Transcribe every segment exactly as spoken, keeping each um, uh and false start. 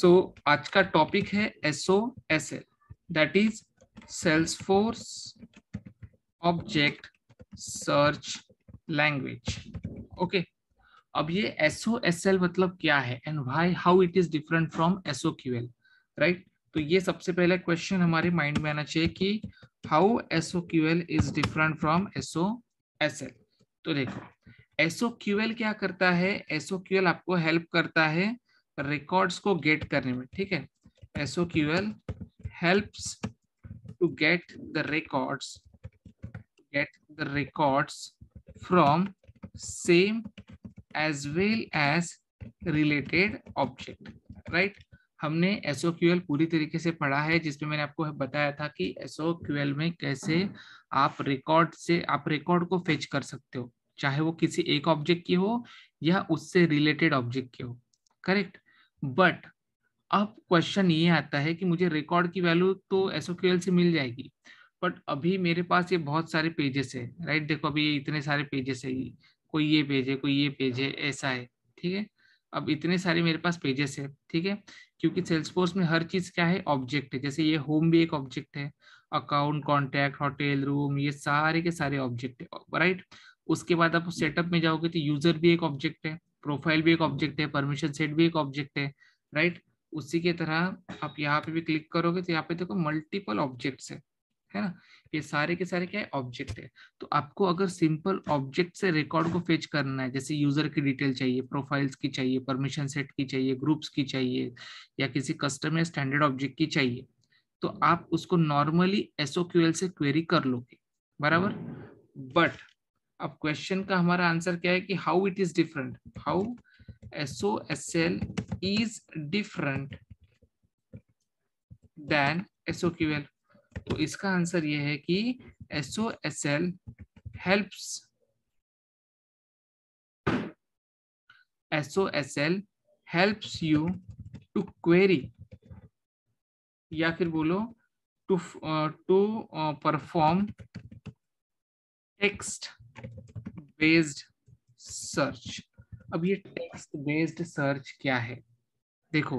सो आज का टॉपिक है S O S L, that is Salesforce object search language. Okay, अब ये एस ओ एस एल मतलब क्या है and why, how it is different from S O Q L, right. तो ये सबसे पहला क्वेश्चन हमारे माइंड में आना चाहिए कि how S O Q L is different from S O S L. तो देखो, एस ओ क्यू एल क्या करता है, एस ओ क्यू एल आपको हेल्प करता है रिकॉर्ड्स को गेट करने में, ठीक है. S O Q L helps to get the records, get the records from same as well as related object, right? हमने एस ओ क्यू एल पूरी तरीके से पढ़ा है, जिसमें मैंने आपको बताया था कि एस ओ क्यू एल में कैसे आप रिकॉर्ड से आप रिकॉर्ड को फेच कर सकते हो, चाहे वो किसी एक ऑब्जेक्ट की हो या उससे रिलेटेड ऑब्जेक्ट की हो, करेक्ट. बट अब क्वेश्चन ये आता है कि मुझे रिकॉर्ड की वैल्यू तो एस ओ क्यू एल से मिल जाएगी, बट अभी मेरे पास ये बहुत सारे पेजेस है, राइट. देखो अभी ये इतने सारे पेजेस है, कोई ये पेज है, कोई ये पेज है, ऐसा है, ठीक है. अब इतने सारे मेरे पास पेजेस है, ठीक है, क्योंकि सेल्सफोर्स में हर चीज क्या है, ऑब्जेक्ट है. जैसे ये होम भी एक ऑब्जेक्ट है, अकाउंट, कॉन्टैक्ट, होटल, रूम, ये सारे के सारे ऑब्जेक्ट है, राइट. उसके बाद आप सेटअप में जाओगे तो यूजर भी एक ऑब्जेक्ट है, प्रोफाइल भी एक ऑब्जेक्ट है, परमिशन सेट भी एक ऑब्जेक्ट है, राइट. उसी के तरह आप यहाँ पे भी क्लिक करोगे तो यहाँ पे देखो मल्टीपल ऑब्जेक्ट्स है, है ना. ये सारे के सारे क्या है, ऑब्जेक्ट है. तो आपको अगर सिंपल ऑब्जेक्ट से रिकॉर्ड को फेच करना है, जैसे यूजर की डिटेल चाहिए, प्रोफाइल्स की चाहिए, परमिशन सेट की चाहिए, ग्रुप्स की चाहिए, या किसी कस्टम या स्टैंडर्ड ऑब्जेक्ट की चाहिए, तो आप उसको normally S O Q L से क्वेरी कर लोगे, बराबर. बट अब क्वेश्चन का हमारा आंसर क्या है कि how it is different, how S O S L is different than S O Q L. तो इसका आंसर यह है कि S O S L helps S O S L helps you to query, या फिर बोलो to to perform text based search. अब ये टेक्स्ट बेस्ड सर्च क्या है, देखो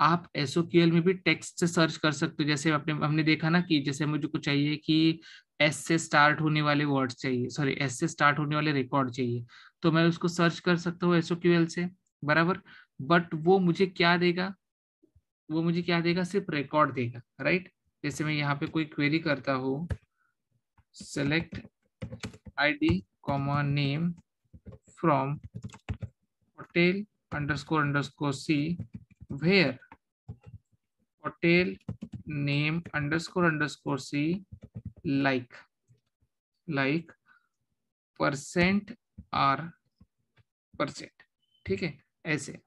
आप एस ओ क्यू एल में भी टेक्स्ट से सर्च कर सकते हो. जैसे आपने हमने देखा ना कि जैसे मुझे कुछ चाहिए कि एस से स्टार्ट होने वाले वर्ड्स चाहिए, सॉरी एस से स्टार्ट होने वाले रिकॉर्ड चाहिए, तो मैं उसको सर्च कर सकता हूँ एस ओ क्यू एल से, बराबर. बट वो मुझे क्या देगा, वो मुझे क्या देगा, सिर्फ रिकॉर्ड देगा, राइट. जैसे मैं यहाँ पे कोई क्वेरी करता हूँ, select I D comma name from hotel underscore underscore c where hotel name underscore underscore c like like percent r percent, ठीक है. ऐसे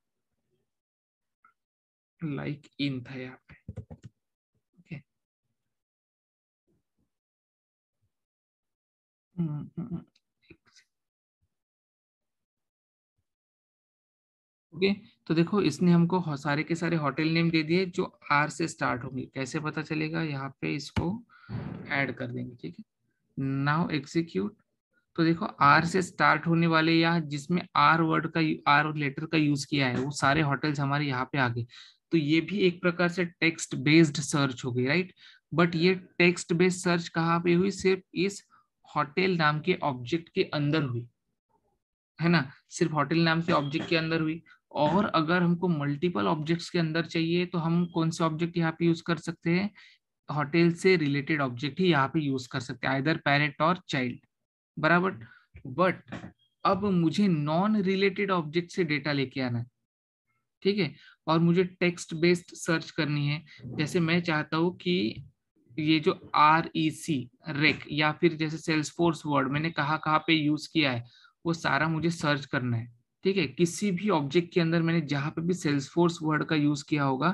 like in था यहाँ पे, okay. mm -hmm. Okay, तो देखो इसने हमको सारे के सारे होटल नेम दे दिए जो आर से स्टार्ट होंगे. कैसे पता चलेगा, यहाँ पे इसको ऐड कर देंगे, ठीक है. नाउ एग्जीक्यूट, तो देखो आर से स्टार्ट होने वाले या जिसमें आर वर्ड का, आर लेटर का यूज किया है, वो सारे होटल्स हमारे यहाँ पे आ गए. तो ये भी एक प्रकार से टेक्स्ट बेस्ड सर्च हो गई, राइट. बट ये टेक्स्ट बेस्ड सर्च कहाँ पे हुई, सिर्फ इस होटल नाम के ऑब्जेक्ट के अंदर हुई, है ना, सिर्फ होटल नाम के ऑब्जेक्ट के अंदर हुई. और अगर हमको मल्टीपल ऑब्जेक्ट्स के अंदर चाहिए तो हम कौन से ऑब्जेक्ट यहाँ पे यूज कर सकते हैं, होटल से रिलेटेड ऑब्जेक्ट ही यहाँ पे यूज कर सकते हैं, आइदर पैरेंट और चाइल्ड, बराबर. बट अब मुझे नॉन रिलेटेड ऑब्जेक्ट से डेटा लेके आना है, ठीक है, और मुझे टेक्स्ट बेस्ड सर्च करनी है. जैसे मैं चाहता हूँ कि ये जो आर ई सी रेक, या फिर जैसे सेल्सफोर्स वर्ड मैंने कहाँ कहाँ पे यूज किया है, वो सारा मुझे सर्च करना है, ठीक है. किसी भी ऑब्जेक्ट के अंदर मैंने जहां पे भी सेल्सफोर्स वर्ड का यूज किया होगा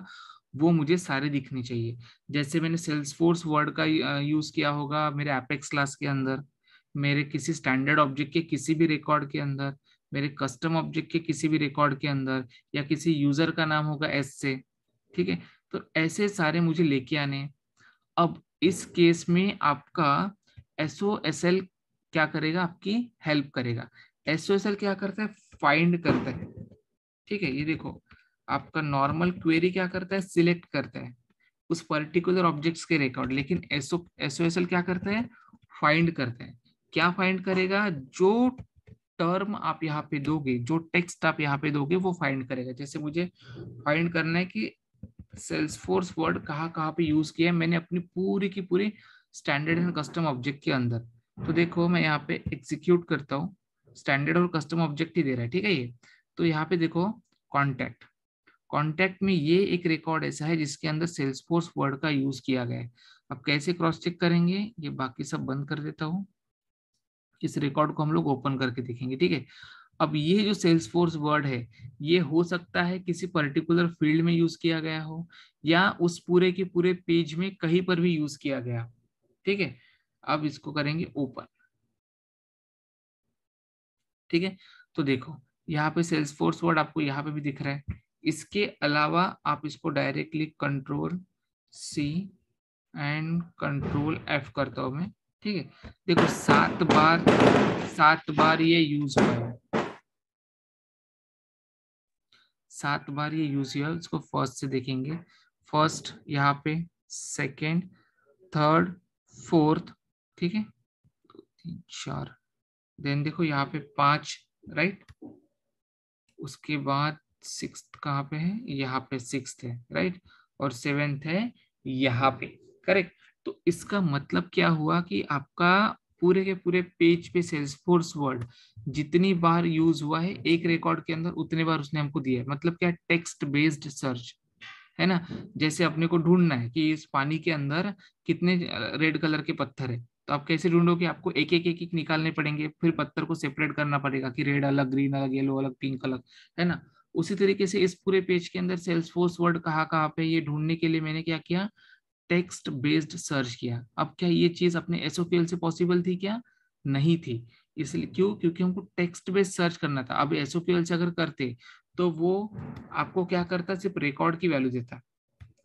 वो मुझे सारे दिखने चाहिए. जैसे मैंने सेल्सफोर्स वर्ड का यूज किया होगा मेरे एपेक्स क्लास के अंदर, मेरे किसी स्टैंडर्ड ऑब्जेक्ट के किसी भी रिकॉर्ड के अंदर, मेरे कस्टम ऑब्जेक्ट के किसी भी रिकॉर्ड के अंदर, या किसी यूजर का नाम होगा एस से, ठीक है. तो ऐसे सारे मुझे लेके आने. अब इस केस में आपका एस ओ एस एल क्या करेगा, आपकी हेल्प करेगा. एस ओ एस एल क्या करता है, फाइंड करता है, ठीक है. ये देखो आपका नॉर्मल क्वेरी क्या करता है, सिलेक्ट करता है उस पर्टिकुलर ऑब्जेक्ट्स के रिकॉर्ड, लेकिन एसओ एसओएसएल क्या करता है, फाइंड करता है। क्या फाइंड करेगा, जो टर्म आप यहाँ पे दोगे, जो टेक्स्ट आप यहाँ पे दोगे वो फाइंड करेगा। जैसे मुझे फाइंड करना है कि सेल्सफोर्स वर्ड कहाँ कहाँ पे यूज किया है मैंने अपनी पूरी की पूरी स्टैंडर्ड एंड कस्टम ऑब्जेक्ट के अंदर, तो देखो मैं यहाँ पे एग्जीक्यूट करता हूँ, स्टैंडर्ड और कस्टम ऑब्जेक्ट ही दे रहा है, ठीक है ये। तो यहाँ पे देखो कॉन्टैक्ट, कॉन्टैक्ट में ये एक रिकॉर्ड ऐसा है जिसके अंदर सेल्सफोर्स वर्ड का यूज किया गया है। अब कैसे क्रॉस चेक करेंगे, ये बाकी सब बंद कर देता हूँ, इस रिकॉर्ड को हम लोग ओपन करके देखेंगे, ठीक है। अब ये जो सेल्सफोर्स वर्ड है ये हो सकता है किसी पर्टिकुलर फील्ड में यूज किया गया हो या उस पूरे के पूरे पेज में कहीं पर भी यूज किया गया हो, ठीक है। अब इसको करेंगे ओपन, ठीक है। तो देखो यहाँ पे सेल्सफोर्स वर्ड आपको यहाँ पे भी दिख रहा है। इसके अलावा आप इसको directly control C and control F करता हूँ मैं, ठीक है। देखो सात बार सात बार ये यूज हुआ है, सात बार ये यूज हुआ है। इसको फर्स्ट से देखेंगे, फर्स्ट यहाँ पे, सेकंड, थर्ड, फोर्थ, ठीक है, दो तीन चार, देन देखो यहाँ पे पांच, राइट। उसके बाद सिक्स कहाँ पे है, यहाँ पे सिक्स है, राइट, और सेवेंथ है यहाँ पे, करेक्ट। तो इसका मतलब क्या हुआ कि आपका पूरे के पूरे पेज पे सेल्सफोर्स वर्ड जितनी बार यूज हुआ है एक रिकॉर्ड के अंदर उतने बार उसने हमको दिया है। मतलब क्या, टेक्स्ट बेस्ड सर्च है ना। जैसे अपने को ढूंढना है कि इस पानी के अंदर कितने रेड कलर के पत्थर है, तो आप कैसे ढूंढोगे, आपको एक एक एक एक निकालने पड़ेंगे, फिर पत्थर को सेपरेट करना पड़ेगा कि रेड अलग, ग्रीन अलग, येलो अलग, पिंक अलग, है ना। उसी तरीके से इस पूरे पेज के अंदर सेल्सफोर्स वर्ड कहाँ कहाँ पे, ये ढूंढने के लिए मैंने क्या किया, टेक्स्ट बेस्ड सर्च किया। अब क्या ये चीज अपने एसओक्यूएल से पॉसिबल थी क्या, नहीं थी। इसलिए क्यों, क्योंकि हमको टेक्स्ट बेस्ड सर्च करना था। अब एसओक्यूएल से अगर करते तो वो आपको क्या करता, सिर्फ रिकॉर्ड की वैल्यू देता,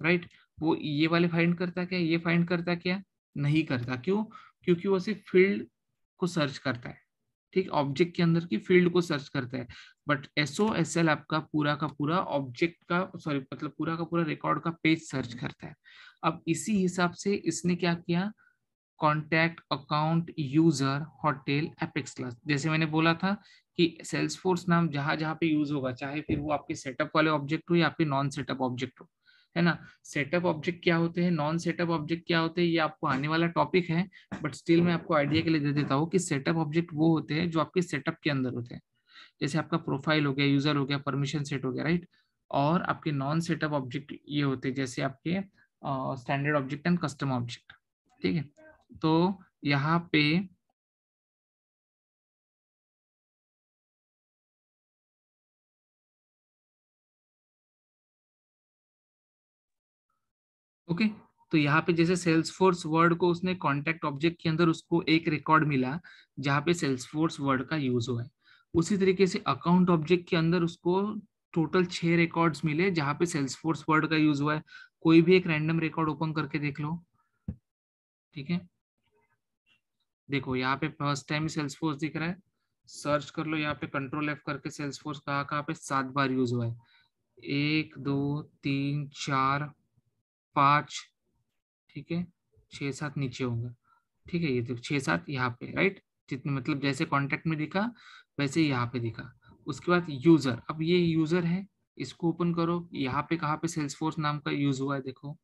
राइट। वो ये वाले फाइंड करता क्या, ये फाइंड करता क्या, नहीं करता। क्यों, क्योंकि वो सिर्फ फील्ड को सर्च करता है, ठीक, ऑब्जेक्ट के अंदर की फील्ड को सर्च करता है। बट एसओएसएल आपका पूरा का पूरा ऑब्जेक्ट का, सॉरी मतलब पूरा का पूरा रिकॉर्ड का पेज सर्च करता है। अब इसी हिसाब से इसने क्या किया, contact, account, user, hotel, apex class. जैसे मैंने बोला था कि सेल्सफोर्स नाम जहां जहां पे यूज होगा, चाहे फिर वो आपके सेटअप वाले ऑब्जेक्ट हो या आपके नॉन सेटअप ऑब्जेक्ट हो, है ना। सेटअप ऑब्जेक्ट क्या होते हैं, नॉन सेटअप ऑब्जेक्ट क्या होते हैं, ये आपको आने वाला टॉपिक है, बट स्टिल मैं आपको आइडिया के लिए दे देता हूँ कि सेटअप ऑब्जेक्ट वो होते हैं जो आपके सेटअप के अंदर होते हैं। जैसे आपका प्रोफाइल हो गया, यूजर हो गया, परमिशन सेट हो गया, राइट। और आपके नॉन सेटअप ऑब्जेक्ट ये होते हैं जैसे आपके standard object and custom object, ठीक है। तो यहाँ पे ओके okay, तो यहाँ पे जैसे सेल्सफोर्स वर्ड को उसने कॉन्टैक्ट ऑब्जेक्ट के अंदर उसको एक रिकॉर्ड मिला जहाँ पे सेल्सफोर्स वर्ड का यूज हुआ है। उसी तरीके से अकाउंट ऑब्जेक्ट के अंदर उसको टोटल छह रिकॉर्ड्स मिले जहाँ पे सेल्सफोर्स वर्ड का यूज हुआ है। कोई भी एक रैंडम रिकॉर्ड ओपन करके देख लो, ठीक है। देखो यहाँ पे फर्स्ट टाइम सेल्सफोर्स दिख रहा है, सर्च कर लो यहाँ पे, कंट्रोल एफ करके सेल्सफोर्स कहाँ कहाँ पे सात बार यूज हुआ है, एक, दो, तीन, चार, पाँच, ठीक है, छः सात नीचे होगा, ठीक है। ये तो छः सात यहाँ पे, राइट, जितने मतलब जैसे कॉन्टैक्ट में दिखा वैसे यहाँ पे दिखा। उसके बाद यूजर, अब ये यूजर है, इसको ओपन करो, यहाँ पे कहाँ पे सेल्सफोर्स नाम का यूज हुआ है देखो।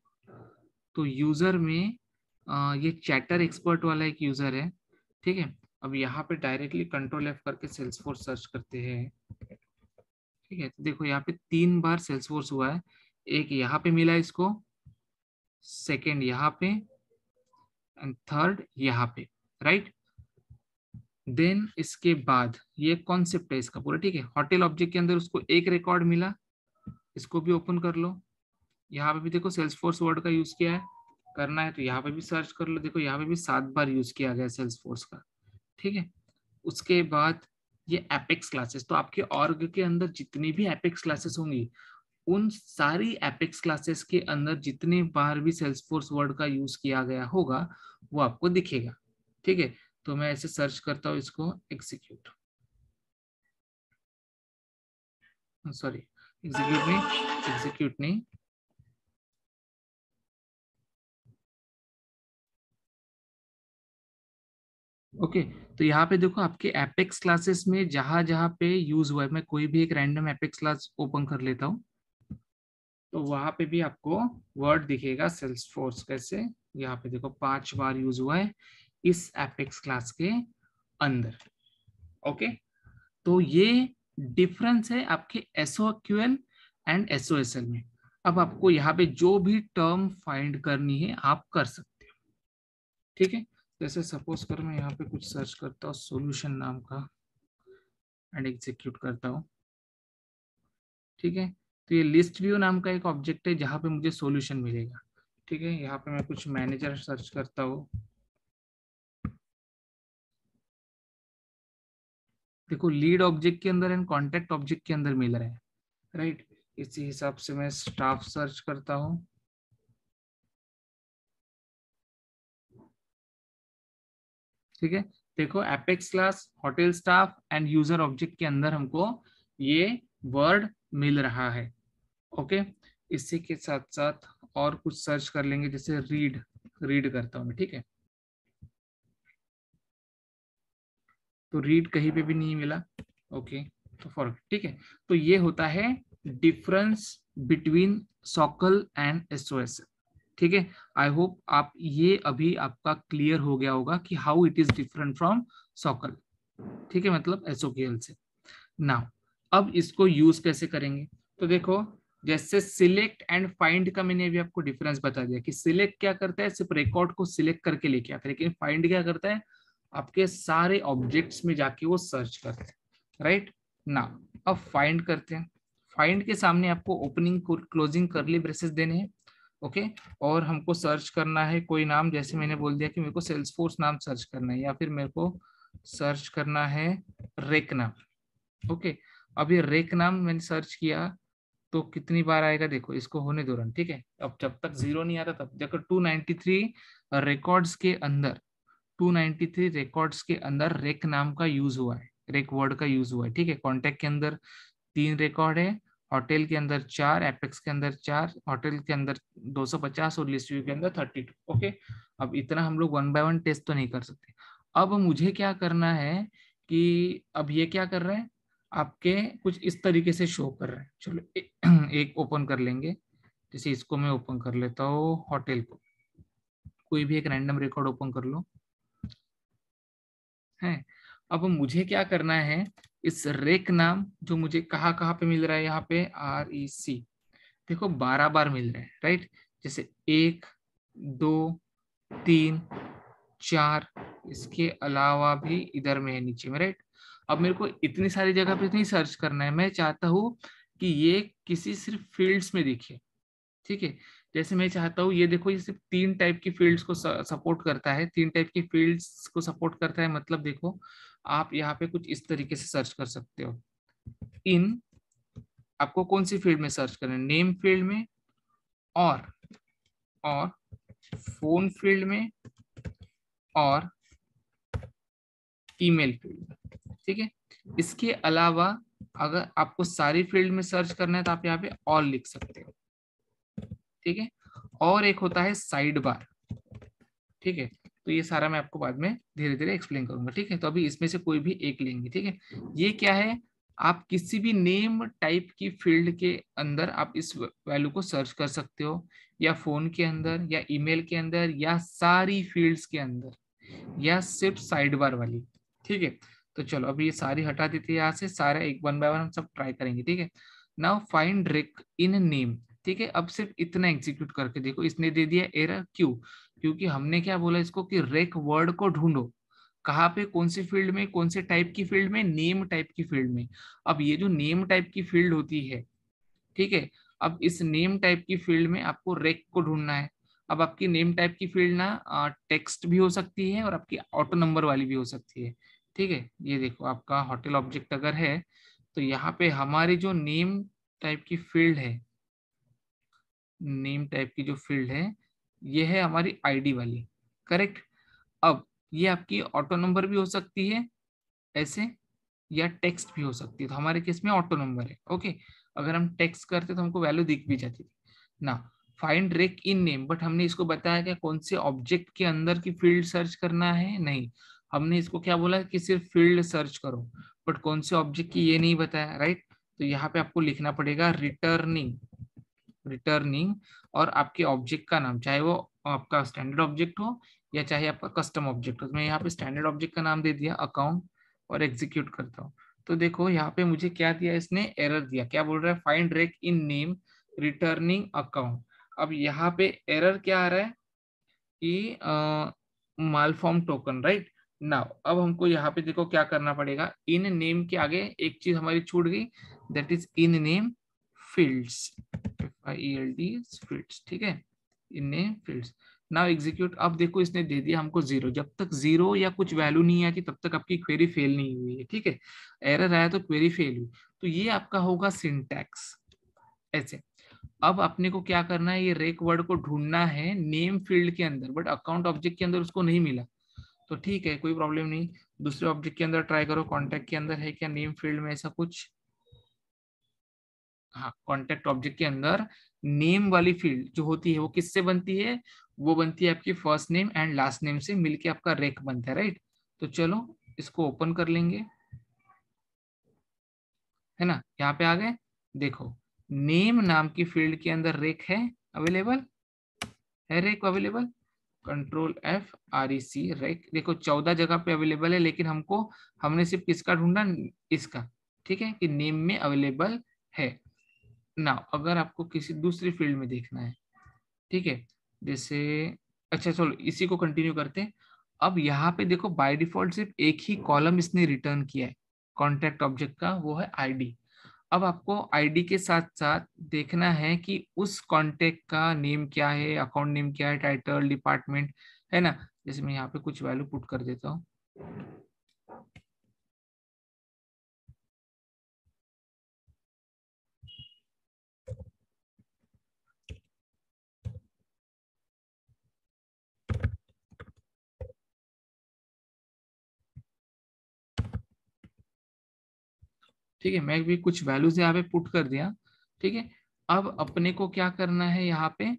तो यूजर में आ, ये चैटर एक्सपर्ट वाला एक यूजर है, ठीक है। अब यहाँ पे डायरेक्टली कंट्रोल एफ करके सेल्सफोर्स सर्च करते हैं, ठीक है। तो देखो यहाँ पे तीन बार सेल्सफोर्स हुआ है, एक यहाँ पे मिला इसको, सेकेंड यहाँ पे, एंड थर्ड यहाँ पे, राइट। देन इसके बाद ये कॉन्सेप्ट है इसका पूरा, ठीक है। होटल ऑब्जेक्ट के अंदर उसको एक रिकॉर्ड मिला, इसको भी ओपन कर लो, यहाँ पे भी देखो सेल्सफोर्स वर्ड का यूज किया है, करना है तो यहाँ पे भी सर्च कर लो, देखो यहाँ पे भी सात बार यूज किया गया सेल्सफोर्स का, ठीक है। उसके बाद ये एपेक्स क्लासेस, तो आपके ऑर्ग के अंदर जितनी भी एपेक्स क्लासेस होंगी उन सारी एपेक्स क्लासेस के अंदर जितने बार भी सेल्सफोर्स वर्ड का यूज किया गया होगा वो आपको दिखेगा, ठीक है। तो मैं ऐसे सर्च करता हूँ इसको, एग्जीक्यूट, सॉरी एग्जीक्यूट नहीं एग्जीक्यूट नहीं ओके okay, तो यहाँ पे देखो आपके एपेक्स क्लासेस में जहाँ जहाँ पे यूज हुआ है, मैं कोई भी एक रैंडम एपेक्स क्लास ओपन कर लेता हूँ तो वहाँ पे भी आपको वर्ड दिखेगा सेल्सफोर्स। कैसे यहाँ पे देखो पांच बार यूज हुआ है इस एपेक्स क्लास के अंदर। Okay okay? तो ये डिफरेंस है आपके एसक्यूएल एंड एसओएसएल में। अब आपको यहाँ पे जो भी टर्म फाइंड करनी है आप कर सकते हो, ठीक है। जैसे सपोज कर मैं यहाँ पे कुछ सर्च करता हूँ सॉल्यूशन नाम का एंड एग्जीक्यूट करता हूँ, ठीक है। तो ये लिस्ट व्यू नाम का एक ऑब्जेक्ट है जहाँ पे मुझे सॉल्यूशन मिलेगा, ठीक है। यहाँ पे मैं कुछ मैनेजर सर्च करता हूँ, देखो लीड ऑब्जेक्ट के अंदर एंड कॉन्टैक्ट ऑब्जेक्ट के अंदर मिल रहा है, राइट। इसी हिसाब से मैं स्टाफ सर्च करता हूँ, ठीक है। देखो apex class hotel staff and user object के अंदर हमको ये वर्ड मिल रहा है, ओके। इसी के साथ साथ और कुछ सर्च कर लेंगे, जैसे रीड रीड करता हूँ मैं, ठीक है। तो रीड कहीं पे भी नहीं मिला, ओके तो फॉर, ठीक है। तो ये होता है difference between SOQL and SOSL, ठीक है। आई होप आप ये अभी आपका क्लियर हो गया होगा कि how it is different from SOQL, ठीक है, मतलब एसओक्यूएल से। नाउ अब इसको यूज कैसे करेंगे, तो देखो जैसे सिलेक्ट एंड फाइंड का मैंने भी आपको डिफरेंस बता दिया कि सिलेक्ट क्या करता है, सिर्फ रिकॉर्ड को सिलेक्ट करके लेके आता है, लेकिन फाइंड क्या करता है, आपके सारे ऑब्जेक्ट्स में जाके वो सर्च करता है, राइट। नाउ अब फाइंड करते हैं, फाइंड के सामने आपको ओपनिंग क्लोजिंग करली ब्रेसेस देने हैं, ओके okay? और हमको सर्च करना है कोई नाम, जैसे मैंने बोल दिया कि मेरे को सेल्सफोर्स नाम सर्च करना है या फिर मेरे को सर्च करना है रेक नाम, ओके okay? अब ये रेक नाम मैंने सर्च किया तो कितनी बार आएगा, देखो इसको होने दो रन, ठीक है। अब जब तक जीरो नहीं आता तब देखो टू नाइंटी थ्री रिकॉर्ड्स के अंदर टू नाइंटी थ्री रिकॉर्ड्स के अंदर रेक नाम का यूज हुआ है, रेक वर्ड का यूज हुआ है, ठीक है। कॉन्टेक्ट के अंदर तीन रिकॉर्ड है, होटल के अंदर चार, एपेक्स के अंदर चार, होटल के अंदर दो सौ पचास और लिस्ट व्यू के अंदर थर्टी टू, ओके। अब इतना हम लोग वन बाय वन टेस्ट तो नहीं कर सकते। अब मुझे क्या करना है कि अब ये क्या कर रहा है, आपके कुछ इस तरीके से शो कर रहा है। चलो ए, एक ओपन कर लेंगे, जैसे इसको मैं ओपन कर लेता हूँ, होटल को कोई भी एक रैंडम रिकॉर्ड ओपन कर लो है। अब मुझे क्या करना है, इस रेक नाम जो मुझे कहाँ कहाँ पे मिल रहा है, यहाँ पे आर ई सी देखो बारह बार मिल रहा है, राइट। जैसे एक दो तीन चार, इसके अलावा भी इधर में है नीचे में, राइट। अब मेरे को इतनी सारी जगह पे नहीं सर्च करना है, मैं चाहता हूँ कि ये किसी सिर्फ फील्ड्स में दिखे, ठीक है। जैसे मैं चाहता हूँ ये देखो ये सिर्फ तीन टाइप की फील्ड्स को सपोर्ट करता है, तीन टाइप की फील्ड्स को सपोर्ट करता है, मतलब देखो आप यहाँ पे कुछ इस तरीके से सर्च कर सकते हो। इन आपको कौन सी फील्ड में सर्च करना है, नेम फील्ड में और और फोन फील्ड में और ईमेल फील्ड में, ठीक है। इसके अलावा अगर आपको सारी फील्ड में सर्च करना है तो आप यहाँ पे और लिख सकते हो, ठीक है। और एक होता है साइड बार, ठीक है। तो ये सारा मैं आपको बाद में धीरे धीरे एक्सप्लेन करूंगा, ठीक है। तो अभी इसमें से कोई भी एक लेंगे, ठीक है। ये क्या है, आप किसी भी नेम टाइप की फील्ड के अंदर आप इस वैल्यू को सर्च कर सकते हो, या फोन के अंदर या ईमेल के अंदर या सारी फील्ड्स के अंदर या सिर्फ साइड बार वाली, ठीक है। तो चलो अभी ये सारी हटा देते हैं यहाँ से, सारा एक वन बाय वन हम सब ट्राई करेंगे, ठीक है। Now find rec in name, ठीक है। अब सिर्फ इतना एग्जीक्यूट करके देखो, इसने दे दिया एरर, क्यों, क्योंकि हमने क्या बोला इसको कि रेक वर्ड को ढूंढो कहाँ पे, कौन सी फील्ड में, कौन से टाइप की फील्ड में, नेम टाइप की फील्ड में। अब ये जो नेम टाइप की फील्ड होती है, ठीक है, अब इस नेम टाइप की फील्ड में आपको रेक को ढूंढना है। अब आपकी नेम टाइप की फील्ड ना टेक्स्ट भी हो सकती है और आपकी ऑटो नंबर वाली भी हो सकती है, ठीक है। ये देखो आपका होटल ऑब्जेक्ट अगर है तो यहाँ पे हमारी जो नेम टाइप की फील्ड है, नेम टाइप की जो फील्ड है ये है हमारी आईडी वाली, करेक्ट। अब ये आपकी ऑटो नंबर भी हो सकती है ऐसे या टेक्स्ट भी हो सकती है, तो हमारे केस में ऑटो नंबर है, ओके। अगर हम टेक्स्ट करते तो हमको वैल्यू दिख भी जाती थी ना। Find rec in name, but हमने इसको बताया क्या कौन से ऑब्जेक्ट के अंदर की फील्ड सर्च करना है, नहीं। हमने इसको क्या बोला कि सिर्फ फील्ड सर्च करो, बट कौन से ऑब्जेक्ट की ये नहीं बताया, राइट। तो यहाँ पे आपको लिखना पड़ेगा रिटर्निंग, रिटर्निंग और आपके ऑब्जेक्ट का नाम, चाहे वो आपका स्टैंडर्ड ऑब्जेक्ट हो या चाहे आपका कस्टम ऑब्जेक्ट हो। तो मैं यहाँ पे स्टैंडर्ड ऑब्जेक्ट का नाम दे दिया अकाउंट और एग्जीक्यूट करता हूँ। तो देखो यहाँ पे मुझे क्या दिया, इसने एरर दिया। क्या बोल रहा है? Find rec in name returning account. अब यहाँ पे एरर क्या आ रहा है कि मालफॉर्म टोकन, राइट नाउ। अब हमको यहाँ पे देखो क्या करना पड़ेगा, इन नेम के आगे एक चीज हमारी छूट गई, that is in name fields, fields, ठीक है, in name fields. Now execute. अब देखो इसने दे दिया हमको जीरो। जब तक जीरो या कुछ वैल्यू नहीं आती तब तक आपकी क्वेरी फेल नहीं हुई है, ठीक है। एरर आया तो क्वेरी फेल हुई। तो ये आपका होगा सिंटैक्स ऐसे। अब अपने को क्या करना है, ये रेक वर्ड को ढूंढना है नेम फील्ड के अंदर, बट अकाउंट ऑब्जेक्ट के अंदर उसको नहीं मिला। तो ठीक है, कोई प्रॉब्लम नहीं, दूसरे ऑब्जेक्ट के अंदर ट्राई करो। कॉन्टैक्ट के अंदर है क्या नेम फील्ड में ऐसा कुछ? हाँ, कॉन्टैक्ट ऑब्जेक्ट के अंदर नेम वाली फील्ड जो होती है वो किससे बनती है? वो बनती है आपकी first name and last name से मिलके आपका रेक बनता है, राइट। तो चलो इसको ओपन कर लेंगे, है ना। यहाँ पे आ गए, देखो नेम नाम की फील्ड के अंदर रेक है अवेलेबल, है rec available. Control F R E C rec, देखो चौदह जगह पे अवेलेबल है, लेकिन हमको हमने सिर्फ किसका ढूंढा, इसका, ठीक है, कि नेम में अवेलेबल है ना। अगर आपको किसी दूसरी फील्ड में देखना है, ठीक है, जैसे अच्छा चलो इसी को कंटिन्यू करते हैं। अब यहाँ पे देखो बाय डिफॉल्ट सिर्फ एक ही कॉलम इसने रिटर्न किया है कॉन्टैक्ट ऑब्जेक्ट का, वो है आईडी। अब आपको आईडी के साथ साथ देखना है कि उस कॉन्टैक्ट का नेम क्या है, अकाउंट नेम क्या है, टाइटल, डिपार्टमेंट, है ना। जैसे मैं यहाँ पे कुछ वैल्यू पुट कर देता हूँ, ठीक है, मैं भी कुछ वैल्यूज यहाँ पे पुट कर दिया, ठीक है। अब अपने को क्या करना है, यहाँ पे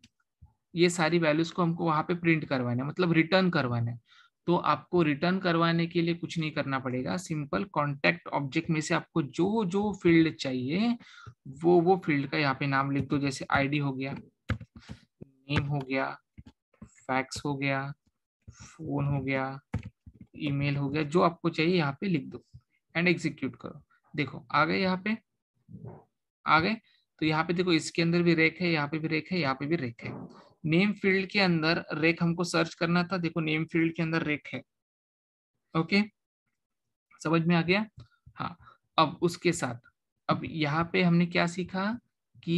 ये सारी वैल्यूज को हमको वहाँ पे प्रिंट करवाना है, मतलब रिटर्न करवाना है। तो आपको रिटर्न करवाने के लिए कुछ नहीं करना पड़ेगा, सिंपल कॉन्टैक्ट ऑब्जेक्ट में से आपको जो जो फील्ड चाहिए वो वो फील्ड का यहाँ पे नाम लिख दो। जैसे आईडी हो गया, नेम हो गया, फैक्स हो गया, फोन हो गया, ईमेल हो गया, जो आपको चाहिए यहाँ पे लिख दो एंड एग्जीक्यूट करो। देखो आ गए, यहाँ पे आ गए। तो यहाँ पे देखो इसके अंदर भी रेक है, यहाँ पे भी रेक है, यहाँ पे भी रेक है। नेम फील्ड के अंदर रेक हमको सर्च करना था, देखो नेम फील्ड के अंदर रेक है। ओके, समझ में आ गया। हाँ, अब उसके साथ अब यहाँ पे हमने क्या सीखा कि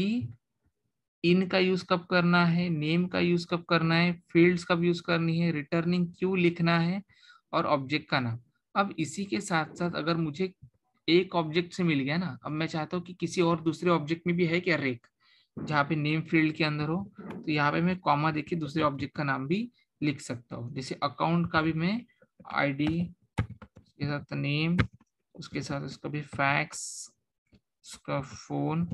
इन का यूज कब करना है, नेम का यूज कब करना है, फील्ड्स कब यूज करनी है, रिटर्निंग क्यों लिखना है और ऑब्जेक्ट का नाम। अब इसी के साथ साथ अगर मुझे एक ऑब्जेक्ट से मिल गया ना, अब मैं चाहता हूँ कि किसी और दूसरे ऑब्जेक्ट में भी है क्या रेक जहाँ पे नेम फील्ड के अंदर हो, तो यहाँ पे मैं कॉमा देके दूसरे ऑब्जेक्ट का नाम भी लिख सकता हूँ। जैसे अकाउंट का भी मैं आईडी, उसके साथ नेम, उसके साथ उसका भी फैक्स, उसका फोन,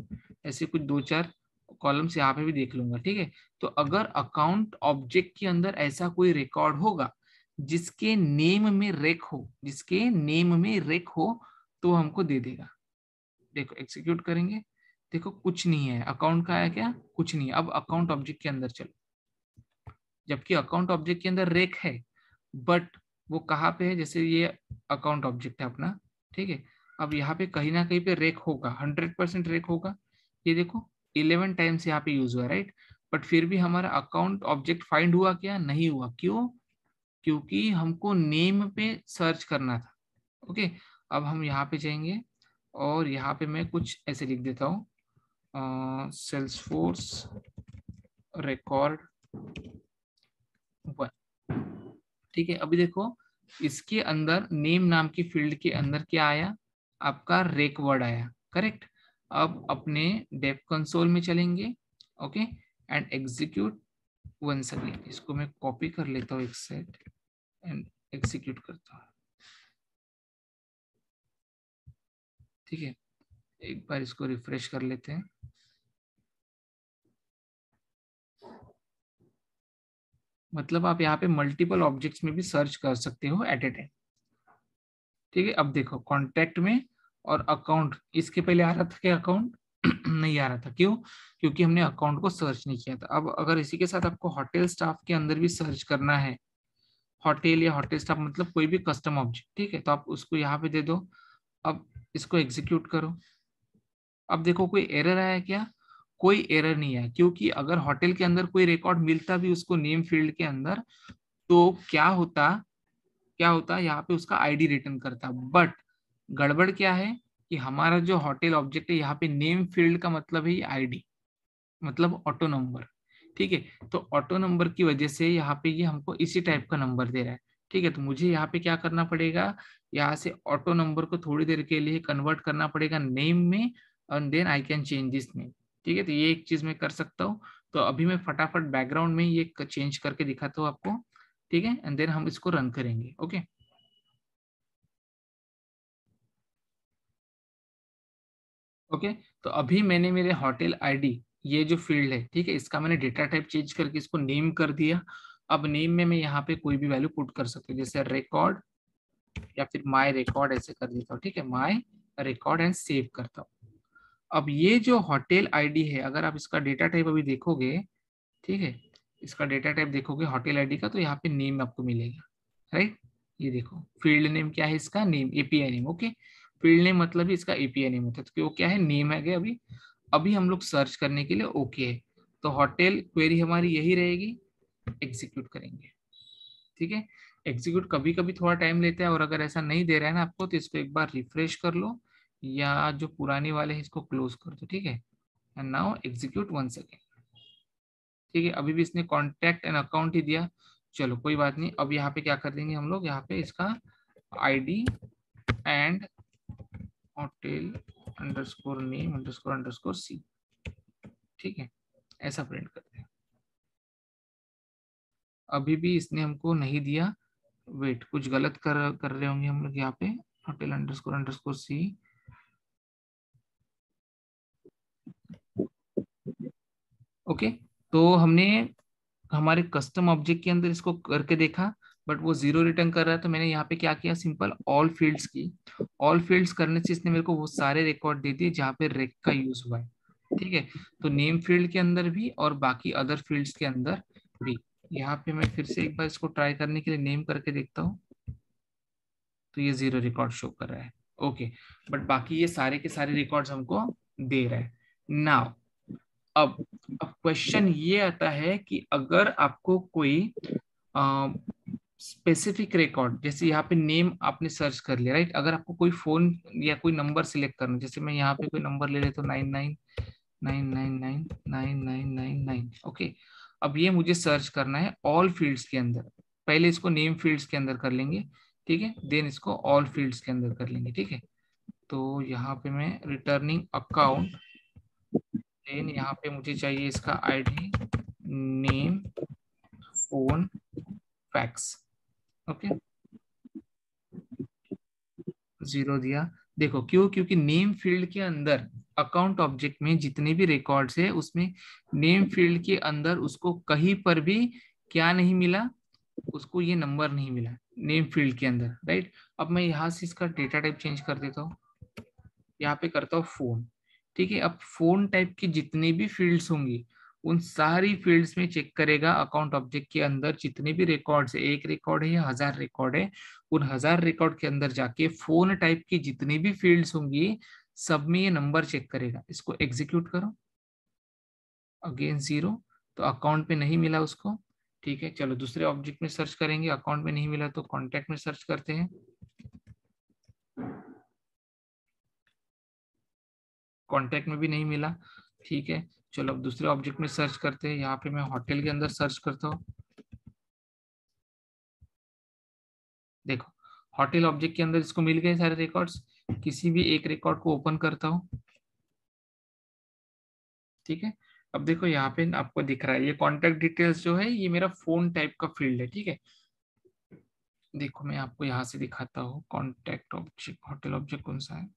ऐसे कुछ दो चार कॉलम्स यहाँ पे भी देख लूंगा, ठीक है। तो अगर अकाउंट ऑब्जेक्ट के अंदर ऐसा कोई रिकॉर्ड होगा जिसके नेम में रेक हो, जिसके नेम में रेक हो तो हमको दे देगा। देखो एग्जीक्यूट करेंगे, देखो कुछ नहीं है, अकाउंट का आया क्या, कुछ नहीं है। अब अकाउंट ऑब्जेक्ट के अंदर चलो, जबकि अकाउंट ऑब्जेक्ट के अंदर रेक है, बट वो कहाँ पे है, जैसे ये अकाउंट ऑब्जेक्ट है अपना, ठीक है। अब यहाँ पे कहीं ना कहीं पे रेक होगा, हंड्रेड परसेंट रेक होगा। ये देखो इलेवन टाइम्स यहाँ पे यूज हुआ, राइट। बट फिर भी हमारा अकाउंट ऑब्जेक्ट फाइंड हुआ क्या, नहीं हुआ। क्यों? क्योंकि हमको नेम पे सर्च करना था। ओके, अब हम यहाँ पे जाएंगे और यहाँ पे मैं कुछ ऐसे लिख देता हूँ, सेल्सफोर्स रिकॉर्ड वन, ठीक है। अभी देखो इसके अंदर नेम नाम की फील्ड के अंदर क्या आया, आपका रेक वर्ड आया, करेक्ट। अब अपने डेव कंसोल में चलेंगे, okay, and execute once again. इसको मैं कॉपी कर लेता हूँ एक सेट एंड एग्जीक्यूट करता हूँ, ठीक है। एक बार इसको रिफ्रेश कर लेते हैं। मतलब आप यहाँ पे मल्टीपल ऑब्जेक्ट्स में भी सर्च कर सकते हो एट ए टाइम। ठीक है, अब देखो कॉन्टैक्ट में और अकाउंट, इसके पहले आ रहा था क्या अकाउंट? नहीं आ रहा था, क्यों? क्योंकि हमने अकाउंट को सर्च नहीं किया था। अब अगर इसी के साथ आपको होटल स्टाफ के अंदर भी सर्च करना है, होटल या होटल स्टाफ मतलब कोई भी कस्टम ऑब्जेक्ट, ठीक है, तो आप उसको यहाँ पे दे दो। अब इसको एग्जीक्यूट करो। अब देखो कोई एरर आया क्या? कोई एरर नहीं आया, क्योंकि अगर होटल के अंदर कोई रिकॉर्ड मिलता भी उसको नेम फील्ड के अंदर, तो क्या होता क्या होता यहाँ पे उसका आईडी रिटर्न करता। बट गड़बड़ क्या है कि हमारा जो होटल ऑब्जेक्ट है यहाँ पे नेम फील्ड का मतलब है आईडी, मतलब ऑटो नंबर। ठीक है, तो ऑटो नंबर की वजह से यहाँ पे ये यह हमको इसी टाइप का नंबर दे रहा है। ठीक है, तो मुझे यहाँ पे क्या करना पड़ेगा, यहाँ से ऑटो नंबर को थोड़ी देर के लिए कन्वर्ट करना पड़ेगा नेम में, and then I can change this name. ठीक है, तो ये एक चीज मैं कर सकता हूँ। तो अभी मैं फटाफट बैकग्राउंड में ये चेंज करके दिखाता हूँ आपको। ठीक है, एंड देन हम इसको रन करेंगे। ओके, ओके तो अभी मैंने मेरे होटल आईडी ये जो फील्ड है, ठीक है, इसका मैंने डेटा टाइप चेंज करके इसको नेम कर दिया। अब नेम में मैं यहाँ पे कोई भी वैल्यू पुट कर सकती हूँ, जैसे रिकॉर्ड या फिर माय रिकॉर्ड, ऐसे कर देता हूँ। ठीक है, माय रिकॉर्ड, एंड सेव करता हूँ। अब ये जो होटल आईडी है, अगर आप इसका डेटा टाइप अभी देखोगे, ठीक है, इसका डेटा टाइप देखोगे होटल आईडी का, तो यहाँ पे नेम आपको मिलेगा। राइट, ये देखो फील्ड नेम क्या है इसका, name API name. Okay, field name मतलब इसका एपीआई नेम होता है, तो वो क्या है, नेम है। गया अभी अभी हम लोग सर्च करने के लिए ओके है, तो होटल क्वेरी हमारी यही रहेगी। एग्जीक्यूट करेंगे, ठीक है, एग्जीक्यूट कभी कभी थोड़ा टाइम लेता है, और अगर ऐसा नहीं दे रहा है ना आपको, तो इसको एक बार रिफ्रेश कर लो, या जो पुराने वाले हैं इसको क्लोज कर दो। ठीक है, and now execute once again. ठीक है, अभी भी इसने कॉन्टैक्ट एंड अकाउंट ही दिया, चलो कोई बात नहीं। अब यहाँ पे क्या कर देंगे हम लोग, यहाँ पे इसका ID and hotel underscore name underscore underscore C, ठीक है, ऐसा प्रिंट करते हैं। अभी भी इसने हमको नहीं दिया, वेट कुछ गलत कर कर रहे होंगे हम लोग यहाँ पे। Hotel underscore underscore C, okay, तो हमने हमारे कस्टम ऑब्जेक्ट के अंदर इसको करके देखा, बट वो जीरो रिटर्न कर रहा है। तो मैंने यहाँ पे क्या किया, सिंपल ऑल फील्ड्स की, ऑल फील्ड्स करने से इसने मेरे को वो सारे रिकॉर्ड दे दिए जहाँ पे रेक का यूज हुआ है। ठीक है, तो नेम फील्ड के अंदर भी और बाकी अदर फील्ड्स के अंदर भी। यहाँ पे मैं फिर से एक बार इसको ट्राई करने के लिए नेम करके देखता हूँ, तो ये जीरो रिकॉर्ड शो कर रहा है। ओके, बट बाकी ये सारे के सारे रिकॉर्ड हमको दे रहा है। नाउ अब अब क्वेश्चन ये आता है कि अगर आपको कोई आ, स्पेसिफिक रिकॉर्ड, जैसे यहाँ पे नेम आपने सर्च कर लिया, राइट, अगर आपको कोई फोन या कोई नंबर सिलेक्ट करना, जैसे मैं यहाँ पे कोई नंबर ले लेता हूँ nine nine nine nine nine nine nine nine, okay, अब ये मुझे सर्च करना है ऑल फील्ड्स के अंदर। पहले इसको नेम फील्ड्स के अंदर कर लेंगे, ठीक है, देन इसको ऑल फील्ड्स के अंदर कर लेंगे। ठीक है, तो यहाँ पे मैं रिटर्निंग अकाउंट, देन यहाँ पे मुझे चाहिए इसका ID, name, phone, fax. Okay, zero दिया, देखो क्यों, क्योंकि नेम फील्ड के अंदर अकाउंट ऑब्जेक्ट में जितने भी रिकॉर्ड्स है उसमें नेम फील्ड के अंदर उसको कहीं पर भी क्या नहीं मिला, उसको ये नंबर नहीं मिला नेम फील्ड के अंदर। राइट, अब मैं यहाँ से इसका डेटा टाइप चेंज कर देता हूँ, यहाँ पे करता हूँ फोन। ठीक है, अब फोन टाइप की जितनी भी फील्ड्स होंगी उन सारी फील्ड्स में चेक करेगा अकाउंट ऑब्जेक्ट के अंदर जितने भी रिकॉर्ड्स है, एक रिकॉर्ड है या हजार रिकॉर्ड है, उन हजार रिकॉर्ड के अंदर जाके फोन टाइप की जितनी भी फील्ड्स होंगी सब में ये नंबर चेक करेगा। इसको एग्जीक्यूट करो, अगेन जीरो, तो अकाउंट पे नहीं मिला उसको। ठीक है, चलो दूसरे ऑब्जेक्ट में सर्च करेंगे, अकाउंट में नहीं मिला तो कॉन्टैक्ट में सर्च करते हैं। कॉन्टैक्ट में भी नहीं मिला, ठीक है, चलो अब दूसरे ऑब्जेक्ट में सर्च करते हैं। यहाँ पे मैं होटल के अंदर सर्च करता हूँ, देखो होटल ऑब्जेक्ट के अंदर इसको मिल गए सारे रिकॉर्ड्स। किसी भी एक रिकॉर्ड को ओपन करता हूँ, ठीक है, अब देखो यहाँ पे आपको दिख रहा है ये कॉन्टैक्ट डिटेल्स जो है ये मेरा फोन टाइप का फील्ड है। ठीक है, देखो मैं आपको यहाँ से दिखाता हूँ, कॉन्टैक्ट ऑब्जेक्ट, होटल ऑब्जेक्ट कौन सा है,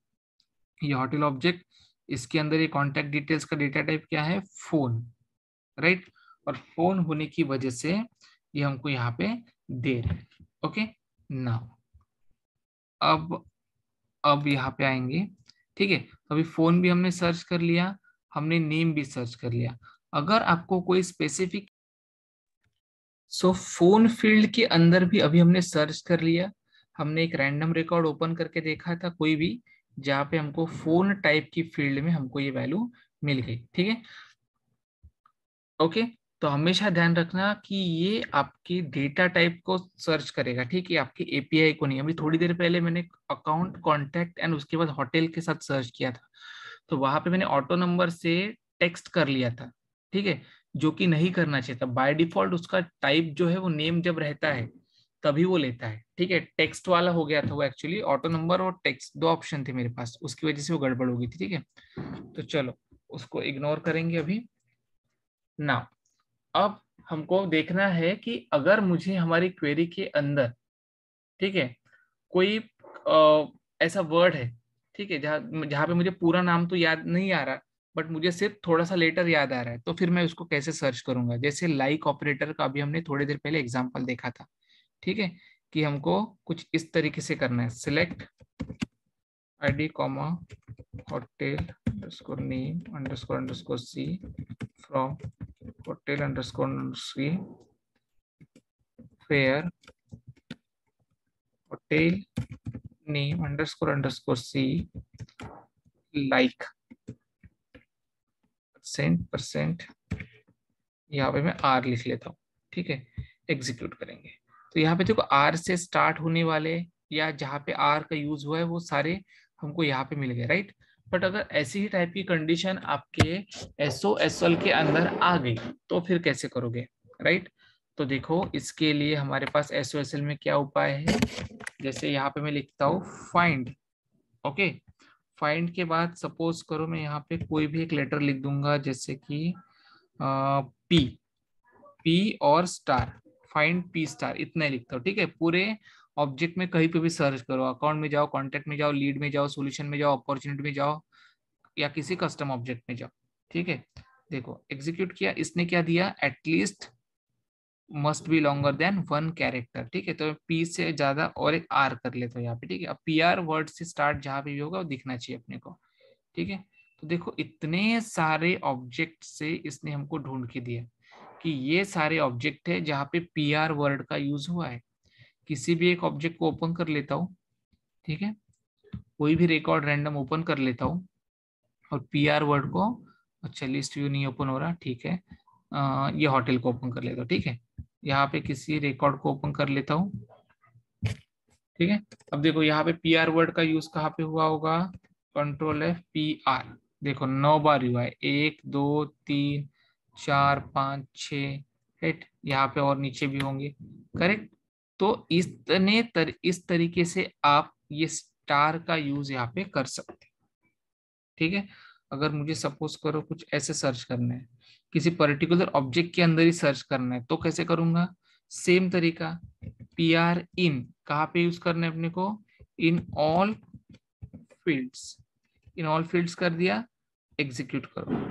ये होटल ऑब्जेक्ट, इसके अंदर ये कॉन्टैक्ट डिटेल्स का डेटा टाइप क्या है, फोन, राइट right? और फोन होने की वजह से ये हमको यहाँ पे दे रहे हैं। ओके नाउ अब अब यहाँ पे आएंगे, ठीक है। अभी फोन भी हमने सर्च कर लिया, हमने नेम भी सर्च कर लिया। अगर आपको कोई स्पेसिफिक सो फोन फील्ड के अंदर भी अभी हमने सर्च कर लिया, हमने एक रैंडम रिकॉर्ड ओपन करके देखा था कोई भी, जहाँ पे हमको फोन टाइप की फील्ड में हमको ये वैल्यू मिल गई, ठीक है। ओके तो हमेशा ध्यान रखना कि ये आपके डेटा टाइप को सर्च करेगा, ठीक है, आपके एपीआई को नहीं। अभी थोड़ी देर पहले मैंने अकाउंट, कॉन्टैक्ट एंड उसके बाद होटल के साथ सर्च किया था, तो वहां पे मैंने ऑटो नंबर से टेक्स्ट कर लिया था, ठीक है, जो कि नहीं करना चाहिए था। बाय डिफॉल्ट उसका टाइप जो है वो नेम जब रहता है तभी वो लेता है, ठीक है। टेक्स्ट वाला हो गया था वो, एक्चुअली ऑटो नंबर और टेक्स्ट दो ऑप्शन थे मेरे पास, उसकी वजह से वो गड़बड़ हो गई थी, ठीक है। तो चलो उसको इग्नोर करेंगे अभी। नाउ अब हमको देखना है कि अगर मुझे हमारी क्वेरी के अंदर, ठीक है, कोई आ, ऐसा वर्ड है, ठीक है, जहाँ जहाँ पे मुझे पूरा नाम तो याद नहीं आ रहा, बट मुझे सिर्फ थोड़ा सा लेटर याद आ रहा है, तो फिर मैं उसको कैसे सर्च करूंगा। जैसे लाइक ऑपरेटर का अभी हमने थोड़ी देर पहले एग्जाम्पल देखा था, ठीक है, कि हमको कुछ इस तरीके से करना है, select I D comma hotel underscore name underscore underscore C from hotel underscore C where hotel name underscore underscore C like percent percent, यहाँ पे मैं आर लिख लेता हूँ, ठीक है। एग्जीक्यूट करेंगे तो यहाँ पे देखो आर से स्टार्ट होने वाले या जहाँ पे आर का यूज हुआ है वो सारे हमको यहाँ पे मिल गए, राइट। बट अगर ऐसी ही टाइप की कंडीशन आपके एसओएसएल के अंदर आ गई तो फिर कैसे करोगे, राइट। तो देखो इसके लिए हमारे पास एसओएसएल में क्या उपाय है, जैसे यहाँ पे मैं लिखता हूँ फाइंड। ओके फाइंड के बाद सपोज करो मैं यहाँ पे कोई भी एक लेटर लिख दूंगा, जैसे कि आ, पी पी और स्टार, फाइंड पी स्टार, इतना ही लिखता हूँ, ठीक है। पूरे ऑब्जेक्ट में कहीं पे भी सर्च करो, अकाउंट में जाओ, कॉन्टैक्ट में जाओ, लीड में जाओ, सॉल्यूशन में जाओ, अपॉर्चुनिटी में जाओ, या किसी कस्टम ऑब्जेक्ट में जाओ, ठीक है। देखो एग्जीक्यूट किया, इसने क्या दिया, at least must be longer than one character, ठीक है। तो पी से ज्यादा और एक आर कर लेते हो यहाँ पे, ठीक है। अब पी आर वर्ड से स्टार्ट जहाँ पे भी होगा वो दिखना चाहिए अपने को, ठीक है। तो देखो इतने सारे ऑब्जेक्ट से इसने हमको ढूंढ के दिया कि ये सारे ऑब्जेक्ट है जहाँ पे पी आर वर्ड का यूज हुआ है। किसी भी एक ऑब्जेक्ट को ओपन कर लेता हूँ, ठीक है, कोई भी रिकॉर्ड रैंडम ओपन कर लेता हूँ और पीआर वर्ड को, अच्छा लिस्ट व्यू नहीं ओपन हो रहा, ठीक है, आ, ये होटल को ओपन कर लेता हूँ, ठीक है। यहाँ पे किसी रिकॉर्ड को ओपन कर लेता हूँ, ठीक है। अब देखो यहाँ पे पीआर वर्ड का यूज कहाँ पे हुआ होगा, कंट्रोल एफ पी आर, देखो नौ बार हुआ है, एक दो तीन चार पाँच छः, राइट, यहाँ पे और नीचे भी होंगे, करेक्ट। तो इतने तर, इस तरीके से आप ये स्टार का यूज यहाँ पे कर सकते हैं, ठीक है। अगर मुझे सपोज करो कुछ ऐसे सर्च करना है, किसी पर्टिकुलर ऑब्जेक्ट के अंदर ही सर्च करना है, तो कैसे करूंगा, सेम तरीका, पी आर इन कहाँ पे यूज करना है अपने को, in all fields, in all fields कर दिया, एग्जीक्यूट करो,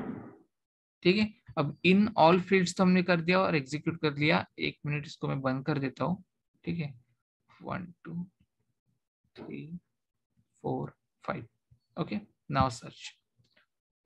ठीक है। अब इन ऑल फील्ड्स तो हमने कर दिया और एग्जीक्यूट कर लिया। एक मिनट इसको मैं बंद कर देता हूँ, ठीक है। One two three four five, okay now search.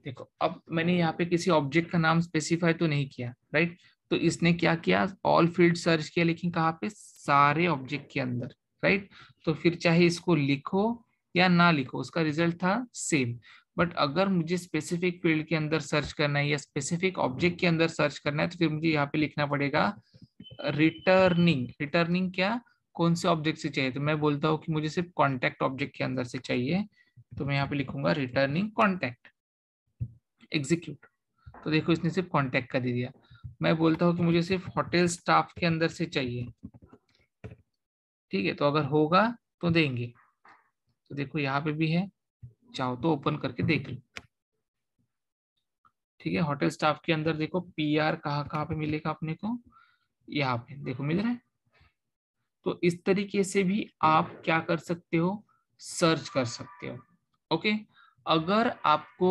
देखो अब मैंने यहाँ पे किसी ऑब्जेक्ट का नाम स्पेसिफाई तो नहीं किया, राइट। तो इसने क्या किया, ऑल फील्ड सर्च किया, लेकिन कहाँ पे, सारे ऑब्जेक्ट के अंदर, राइट। तो फिर चाहे इसको लिखो या ना लिखो उसका रिजल्ट था सेम। बट अगर मुझे स्पेसिफिक फील्ड के अंदर सर्च करना है या स्पेसिफिक ऑब्जेक्ट के अंदर सर्च करना है तो फिर मुझे यहाँ पे लिखना पड़ेगा रिटर्निंग। रिटर्निंग क्या, कौन से ऑब्जेक्ट से चाहिए, तो मैं बोलता हूँ कि मुझे सिर्फ कॉन्टैक्ट ऑब्जेक्ट के अंदर से चाहिए, तो मैं यहाँ पे लिखूंगा रिटर्निंग कॉन्टैक्ट। एग्जीक्यूट, तो देखो इसने सिर्फ कॉन्टैक्ट का दे दिया। मैं बोलता हूँ कि मुझे सिर्फ होटल स्टाफ के अंदर से चाहिए, ठीक है, तो अगर होगा तो देंगे। तो देखो यहाँ पे भी है, चाहो तो ओपन करके देख लो, ठीक है। होटल स्टाफ के अंदर देखो पी आर कहाँ कहाँ पे मिलेगा अपने को, यहाँ पे देखो मिल रहा है। तो इस तरीके से भी आप क्या कर सकते हो, सर्च कर सकते हो। ओके अगर आपको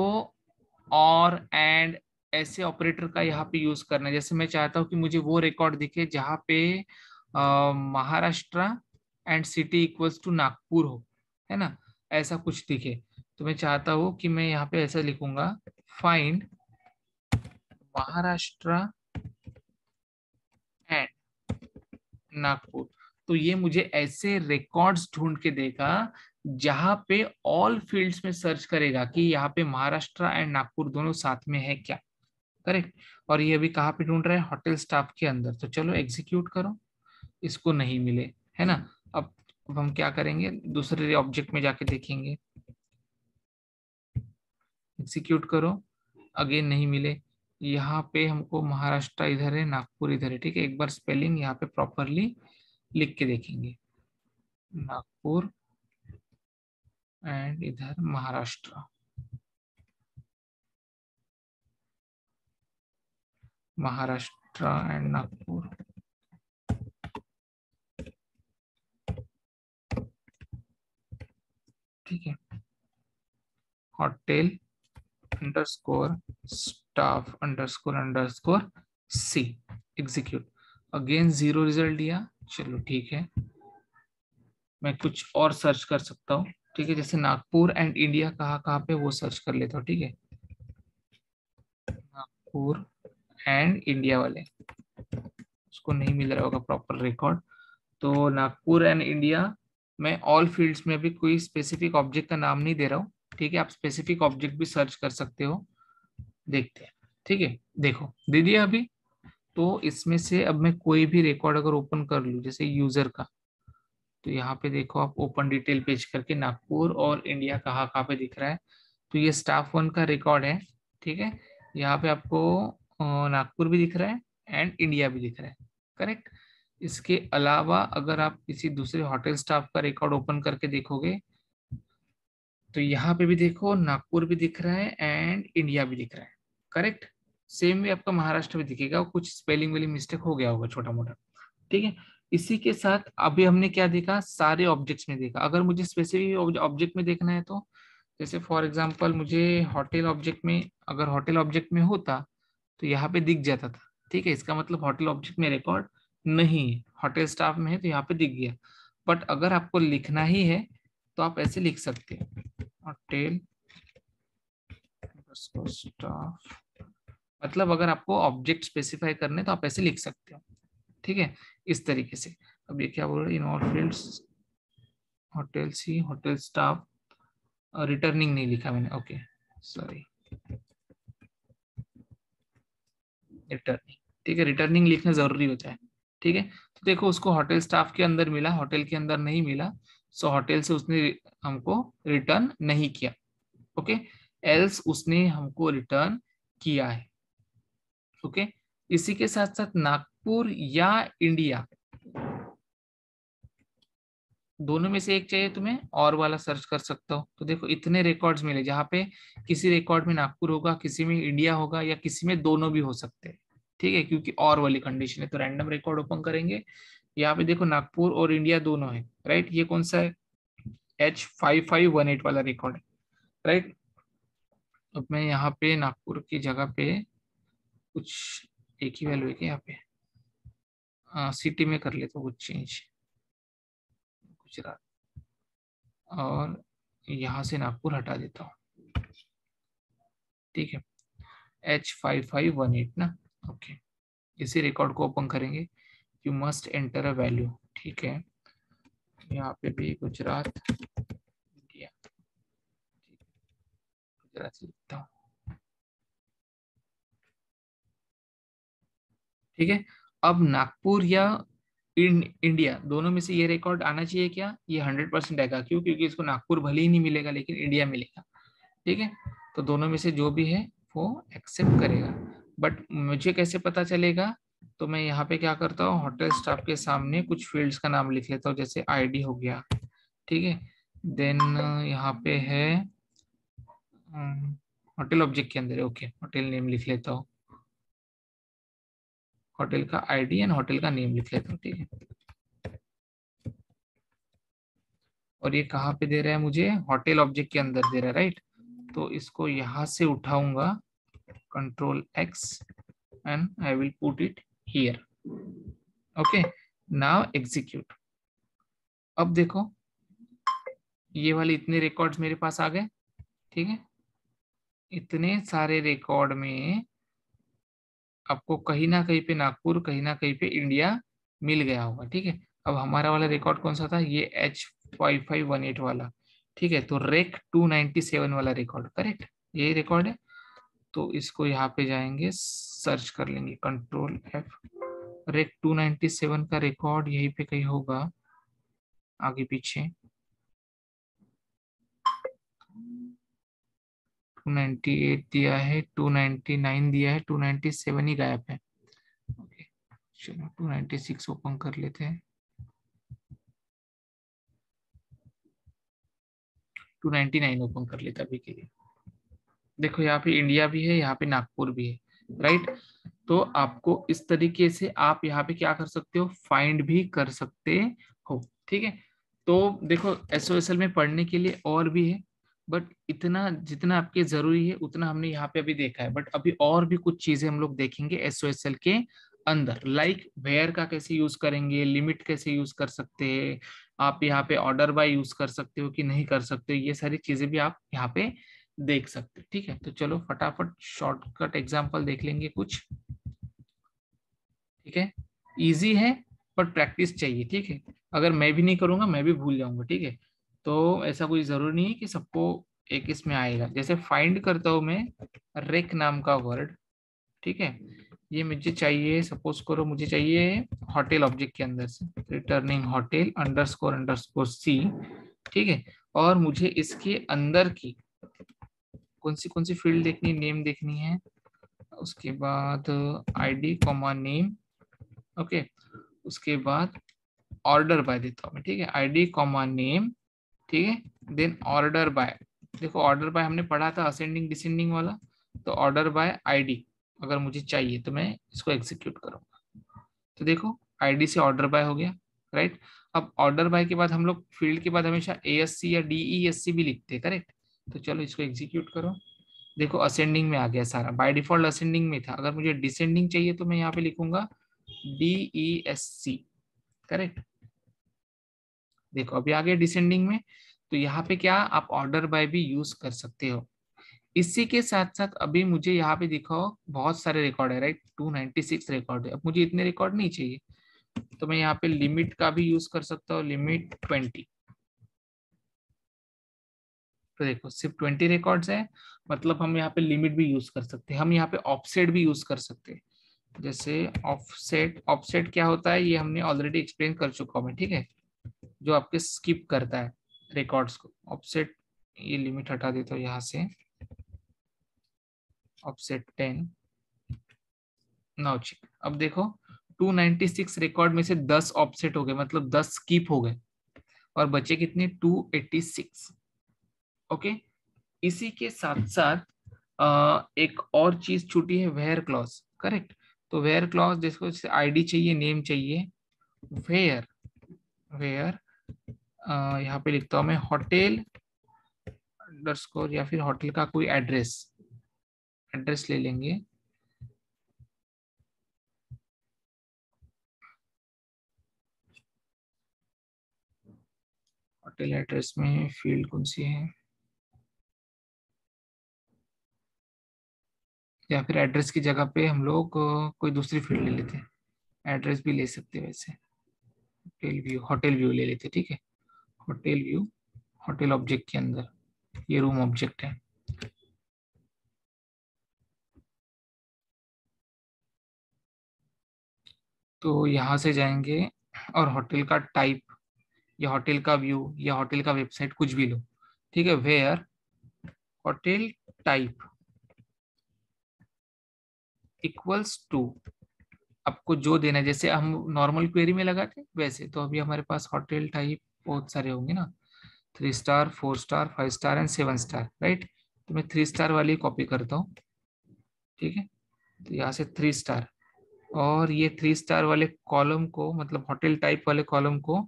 और एंड ऐसे ऑपरेटर का यहाँ पे यूज करना है, जैसे मैं चाहता हूँ कि मुझे वो रिकॉर्ड दिखे जहाँ पे Maharashtra and city equals to Nagpur हो, है ना, ऐसा कुछ दिखे, तो मैं चाहता हूँ कि मैं यहाँ पे ऐसा लिखूंगा फाइंड महाराष्ट्र एंड नागपुर। तो ये मुझे ऐसे रिकॉर्ड्स ढूंढ के देगा जहां पे ऑल फील्ड्स में सर्च करेगा कि यहाँ पे महाराष्ट्र एंड नागपुर दोनों साथ में है क्या, करेक्ट। और ये अभी कहाँ पे ढूंढ रहा है, होटल स्टाफ के अंदर। तो चलो एग्जीक्यूट करो, इसको नहीं मिले, है ना। अब अब हम क्या करेंगे, दूसरे ऑब्जेक्ट में जाके देखेंगे, एग्जीक्यूट करो, अगेन नहीं मिले। यहाँ पे हमको महाराष्ट्र इधर है, नागपुर इधर है, ठीक है। एक बार स्पेलिंग यहाँ पे प्रॉपरली लिख के देखेंगे, नागपुर एंड इधर महाराष्ट्र, महाराष्ट्र एंड नागपुर। ठीक है, hotel underscore staff underscore underscore C, execute. Again zero result दिया, चलो ठीक है। मैं कुछ और सर्च कर सकता हूँ, ठीक है, जैसे नागपुर एंड इंडिया कहाँ कहाँ पे, वो सर्च कर लेता हूँ, ठीक है, नागपुर एंड इंडिया वाले। उसको नहीं मिल रहा होगा प्रॉपर रिकॉर्ड। तो नागपुर एंड इंडिया मैं ऑल फील्ड्स में भी कोई स्पेसिफिक ऑब्जेक्ट का नाम नहीं दे रहा हूँ, ठीक है। आप स्पेसिफिक ऑब्जेक्ट भी सर्च कर सकते हो, देखते हैं, ठीक है। देखो दे दिया अभी। तो इसमें से अब मैं कोई भी रिकॉर्ड अगर ओपन कर लूँ, जैसे यूजर का, तो यहाँ पे देखो आप ओपन डिटेल पेज करके नागपुर और इंडिया कहाँ कहाँ पे दिख रहा है। तो ये स्टाफ वन का रिकॉर्ड है, ठीक है। यहाँ पे आपको नागपुर भी दिख रहा है एंड इंडिया भी दिख रहा है, करेक्ट। इसके अलावा अगर आप किसी दूसरे होटल स्टाफ का रिकॉर्ड ओपन करके देखोगे तो यहाँ पे भी देखो नागपुर भी दिख रहा है एंड इंडिया भी दिख रहा है, करेक्ट। सेम वे आपका महाराष्ट्र भी दिखेगा, कुछ स्पेलिंग वाली मिस्टेक हो गया होगा छोटा मोटा, ठीक है। इसी के साथ अभी हमने क्या देखा, सारे ऑब्जेक्ट्स में देखा। अगर मुझे स्पेसिफिक ऑब्जेक्ट में देखना है तो जैसे फॉर एग्जांपल मुझे होटल ऑब्जेक्ट में, अगर होटल ऑब्जेक्ट में होता तो यहाँ पे दिख जाता था, ठीक है। इसका मतलब होटल ऑब्जेक्ट में रिकॉर्ड नहीं है, होटल स्टाफ में है तो यहाँ पे दिख गया। बट अगर आपको लिखना ही है तो आप ऐसे लिख सकते हैं होटल स्टाफ, मतलब अगर आपको ऑब्जेक्ट स्पेसिफाई करने तो आप ऐसे लिख सकते हो, ठीक है, इस तरीके से। अब ये क्या बोल रहा है, in all fields hotel C hotel staff, returning नहीं लिखा मैंने, ओके सॉरी रिटर्निंग, ठीक है, रिटर्निंग लिखना जरूरी होता है, ठीक है। तो देखो उसको होटल स्टाफ के अंदर मिला, होटल के अंदर नहीं मिला, सो होटल से उसने हमको रिटर्न नहीं किया, ओके, एल्स उसने हमको रिटर्न किया है, ओके। इसी के साथ साथ नागपुर या इंडिया दोनों में से एक चाहिए तुम्हें, और वाला सर्च कर सकते हो। तो देखो इतने रिकॉर्ड्स मिले जहाँ पे किसी रिकॉर्ड में नागपुर होगा, किसी में इंडिया होगा, या किसी में दोनों भी हो सकते हैं, ठीक है, क्योंकि और वाली कंडीशन है। तो रैंडम रिकॉर्ड ओपन करेंगे, यहाँ पे देखो नागपुर और इंडिया दोनों है, राइट। ये कौन सा है, H five five one eight वाला रिकॉर्ड है, राइट। अब मैं यहाँ पे नागपुर की जगह पे कुछ एक ही वैल्यू है यहाँ पे, आ, सिटी में कर लेता हूँ कुछ चेंज, गुजरात, और यहाँ से नागपुर हटा देता हूँ, ठीक है, H five five one eight ना, ओके। इसी रिकॉर्ड को ओपन करेंगे, you must enter a value, ठीक है, यहाँ पे भी गुजरात इंडिया, गुजरात लिखता हूँ, ठीक है। अब नागपुर या इंडिया दोनों में से ये रिकॉर्ड आना चाहिए क्या, ये हंड्रेड परसेंट आएगा, क्यों, क्योंकि इसको नागपुर भले ही नहीं मिलेगा लेकिन इंडिया मिलेगा, ठीक है। तो दोनों में से जो भी है वो एक्सेप्ट करेगा। बट मुझे कैसे पता चलेगा, तो मैं यहाँ पे क्या करता हूँ, होटल स्टाफ के सामने कुछ फील्ड्स का नाम लिख लेता हूँ, जैसे आईडी हो गया, ठीक है, देन यहाँ पे है होटल ऑब्जेक्ट के अंदर, ओके, होटल नेम लिख लेता हूँ, होटल का आईडी एंड होटल का नेम लिख लेता हूँ, ठीक है। और ये कहाँ पे दे रहा है मुझे, होटल ऑब्जेक्ट के अंदर दे रहा है, राइट। तो इसको यहाँ से उठाऊंगा, control X and I will put it here. Okay, now execute. अब देखो ये वाले इतने रिकॉर्ड्स मेरे पास आ गए, ठीक है। इतने सारे रिकॉर्ड में आपको कहीं ना कहीं पे नागपुर, कहीं ना कहीं पे इंडिया मिल गया होगा, ठीक है। अब हमारा वाला रिकॉर्ड कौन सा था, ये H five five one eight वाला, ठीक है। तो रेक टू नाइन सेवन वाला रिकॉर्ड, करेक्ट, यही रिकॉर्ड है। तो इसको यहाँ पे जाएंगे, सर्च कर लेंगे, control F, rec two nine seven का रिकॉर्ड यहीं पे कहीं होगा आगे पीछे। टू नाइन एट दिया है, टू नाइन नाइन दिया है, टू नाइन सेवन ही गायब है। ओके, चलो टू नाइन सिक्स ओपन कर लेते हैं। टू नाइन नाइन ओपन कर लेता अभी के लिए। देखो यहाँ पे इंडिया भी है, यहाँ पे नागपुर भी है, राइट। तो आपको इस तरीके से आप यहाँ पे क्या कर सकते हो, फाइंड भी कर सकते हो, ठीक है। तो देखो एसओएसएल में पढ़ने के लिए और भी है, बट इतना जितना आपके जरूरी है उतना हमने यहाँ पे अभी देखा है। बट अभी और भी कुछ चीजें हम लोग देखेंगे एसओएसएल के अंदर, लाइक like वेयर का कैसे यूज करेंगे, लिमिट कैसे यूज कर सकते हैं, आप यहाँ पे ऑर्डर बाय यूज कर सकते हो कि नहीं कर सकते हो, ये सारी चीजें भी आप यहाँ पे देख सकते हो, ठीक है। तो चलो फटाफट शॉर्टकट एग्जाम्पल देख लेंगे कुछ, ठीक है। इजी है पर प्रैक्टिस चाहिए, ठीक है। अगर मैं भी नहीं करूंगा मैं भी भूल जाऊंगा, ठीक है। तो ऐसा कोई जरूरी नहीं है कि सबको एक इसमें आएगा। जैसे फाइंड करता हूं मैं रेक नाम का वर्ड, ठीक है। ये मुझे चाहिए, सपोज करो मुझे चाहिए होटल ऑब्जेक्ट के अंदर से, returning hotel underscore underscore C, ठीक है। और मुझे इसके अंदर की कौन सी कौन सी फील्ड देखनी, नेम देखनी है, उसके बाद आईडी कॉमा नेम, ओके। उसके बाद ऑर्डर बाय देता हूँ मैं, ठीक है, आईडी कॉमा नेम, ठीक है। देन ऑर्डर बाय, देखो ऑर्डर बाय हमने पढ़ा था असेंडिंग डिसेंडिंग वाला, तो ऑर्डर बाय आईडी अगर मुझे चाहिए तो मैं इसको एग्जीक्यूट करूंगा। तो देखो आईडी से ऑर्डर बाय हो गया, राइट। अब ऑर्डर बाय के बाद हम लोग फील्ड के बाद हमेशा एएससी या डीईएससी भी लिखते हैं, करेक्ट। तो चलो इसको एग्जीक्यूट करो, देखो असेंडिंग में आ गया सारा, बाय डिफॉल्ट असेंडिंग में था। अगर मुझे डिसेंडिंग चाहिए तो मैं यहाँ पे लिखूंगा डीईएससी, करेक्ट। देखो अभी आ गया डिसेंडिंग में। तो यहाँ पे क्या आप ऑर्डर बाय भी यूज कर सकते हो। इसी के साथ साथ अभी मुझे यहाँ पे दिखाओ बहुत सारे रिकॉर्ड है, right, two nine six record है। अब मुझे इतने रिकॉर्ड नहीं चाहिए, तो मैं यहाँ पे लिमिट का भी यूज कर सकता हूँ, लिमिट ट्वेंटी। तो देखो सिर्फ ट्वेंटी रिकॉर्ड्स है, मतलब हम यहाँ पे लिमिट भी यूज कर सकते हैं, हम यहाँ पे ऑफसेट भी यूज कर सकते हैं। जैसे ऑफसेट, ऑफसेट क्या होता है ये हमने ऑलरेडी एक्सप्लेन कर चुका हूँ मैं, ठीक है, जो आपके स्किप करता है रिकॉर्ड्स को। ऑफसेट, ये लिमिट हटा देता हूँ यहाँ से, ऑफसेट टेन, नाउ चेक। अब देखो टू नाइन सिक्स रिकॉर्ड में से दस ऑफसेट हो गए, मतलब दस स्किप हो गए, और बचे कितने, टू एटी सिक्स, ओके। इसी के साथ साथ एक और चीज छूटी है, वेयर क्लॉज, करेक्ट। तो वेयर क्लॉज देखो, जैसे आईडी चाहिए, नेम चाहिए, वेयर वेयर यहाँ पे लिखता हूँ मैं होटल अंडरस्कोर या फिर होटल का कोई एड्रेस, एड्रेस ले लेंगे, होटल एड्रेस में फील्ड कौन सी है, या फिर एड्रेस की जगह पे हम लोग कोई दूसरी फील्ड ले लेते हैं, एड्रेस भी ले सकते हैं वैसे, होटल व्यू, होटल व्यू ले लेते, ठीक है, होटल व्यू, होटल ऑब्जेक्ट के अंदर ये रूम ऑब्जेक्ट है, तो यहाँ से जाएंगे और होटल का टाइप या होटल का व्यू या होटल का वेबसाइट कुछ भी लो, ठीक है। Where hotel type equals to आपको जो देना, जैसे हम नॉर्मल क्वेरी में लगाते वैसे। तो अभी हमारे पास होटल टाइप बहुत सारे होंगे ना, three star, four star, five star and seven star, right. तो मैं थ्री स्टार वाली कॉपी करता हूँ, ठीक है। तो यहाँ से थ्री स्टार, और ये थ्री स्टार वाले कॉलम को, मतलब होटल टाइप वाले कॉलम को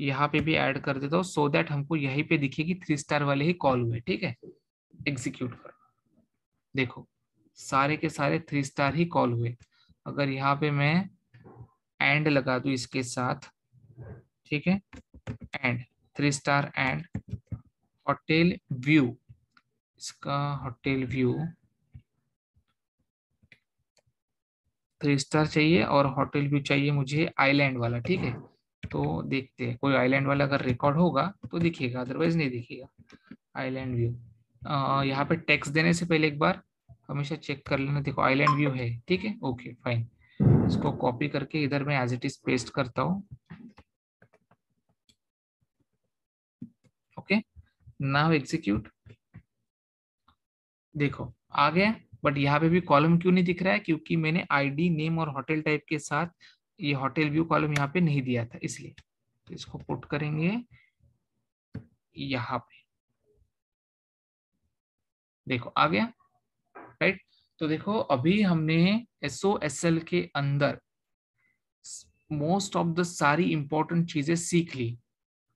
यहाँ पे भी ऐड कर देता हूँ, सो दैट हमको यहीं पे दिखेगी थ्री स्टार वाले ही कॉल हुए, ठीक है। एग्जीक्यूट करना। देखो सारे के सारे थ्री स्टार ही कॉल हुए। अगर यहाँ पे मैं एंड लगा दूं इसके साथ, ठीक है, and three star and hotel view, इसका होटेल व्यू थ्री स्टार चाहिए और होटल व्यू चाहिए मुझे आइलैंड वाला, ठीक है। तो देखते हैं कोई आइलैंड वाला अगर रिकॉर्ड होगा तो दिखेगा, अदरवाइज नहीं दिखेगा। आइलैंड व्यू यहाँ पे टेक्स्ट देने से पहले एक बार हमेशा चेक कर लेना, देखो आइलैंड व्यू है, ठीक है, ओके फाइन। इसको कॉपी करके इधर मैं एज इट इज पेस्ट करता हूँ। ओके नाउ एग्जीक्यूट, देखो आ गया। बट यहाँ पे भी कॉलम क्यों नहीं दिख रहा है? क्योंकि मैंने आईडी, नेम और होटल टाइप के साथ ये होटल व्यू कॉलम यहाँ पे नहीं दिया था, इसलिए। तो इसको पुट करेंगे यहाँ पे, देखो आ गया, राइट। तो देखो अभी हमने एस ओ एस एल के अंदर मोस्ट ऑफ द सारी इंपॉर्टेंट चीजें सीख ली,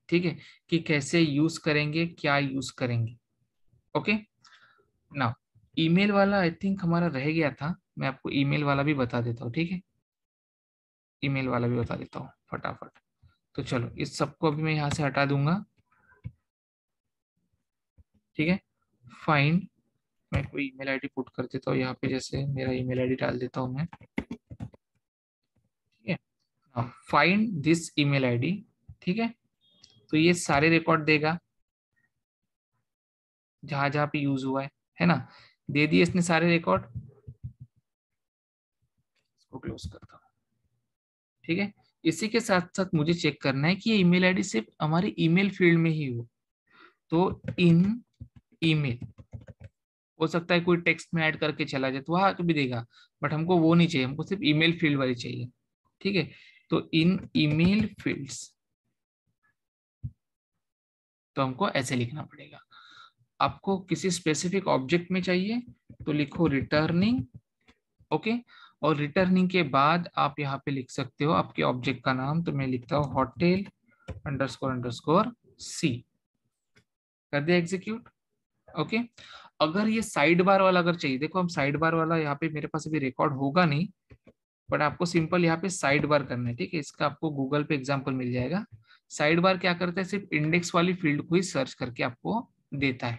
ठीक है, कि कैसे यूज करेंगे, क्या यूज करेंगे। ओके नाउ ईमेल वाला आई थिंक हमारा रह गया था, मैं आपको ईमेल वाला भी बता देता हूँ, ठीक है, ईमेल वाला भी बता देता हूँ फटाफट। तो चलो इस सबको अभी मैं यहाँ से हटा दूंगा, ठीक है, फाइन। मैं कोई ईमेल आईडी पुट कर देता हूँ यहाँ पे, जैसे मेरा ईमेल आईडी डाल देता हूँ मैं, ठीक है, फाइंड दिस ईमेल आईडी, ठीक है। तो ये सारे रिकॉर्ड देगा जहां जहां पे यूज हुआ है, है ना। दे दिए इसने सारे रिकॉर्ड, इसको क्लोज करता हूँ, ठीक है। इसी के साथ साथ मुझे चेक करना है कि ये ईमेल आईडी सिर्फ हमारी ईमेल फील्ड में ही हो। तो इन ईमेल हो सकता है कोई टेक्स्ट में ऐड करके चला जाए तो वहां तो भी देगा, बट हमको वो नहीं चाहिए, हमको सिर्फ ईमेल फील्ड वाली चाहिए, ठीक है। तो इन ईमेल फील्ड्स, तो हमको ऐसे लिखना पड़ेगा। आपको किसी स्पेसिफिक ऑब्जेक्ट में चाहिए तो लिखो रिटर्निंग, ओके, और रिटर्निंग के बाद आप यहाँ पे लिख सकते हो आपके ऑब्जेक्ट का नाम। तो मैं लिखता हूँ होटेल अंडरस्कोर अंडरस्कोर सी, कर दिया एग्जीक्यूट, ओके। अगर ये साइड बार वाला अगर चाहिए, देखो हम साइड बार वाला यहाँ पे मेरे पास अभी रिकॉर्ड होगा नहीं, बट आपको सिंपल यहाँ पे साइड बार करना है, ठीक है। इसका आपको गूगल पे एग्जाम्पल मिल जाएगा। साइड बार क्या करता है, सिर्फ इंडेक्स वाली फील्ड को ही सर्च करके आपको देता है,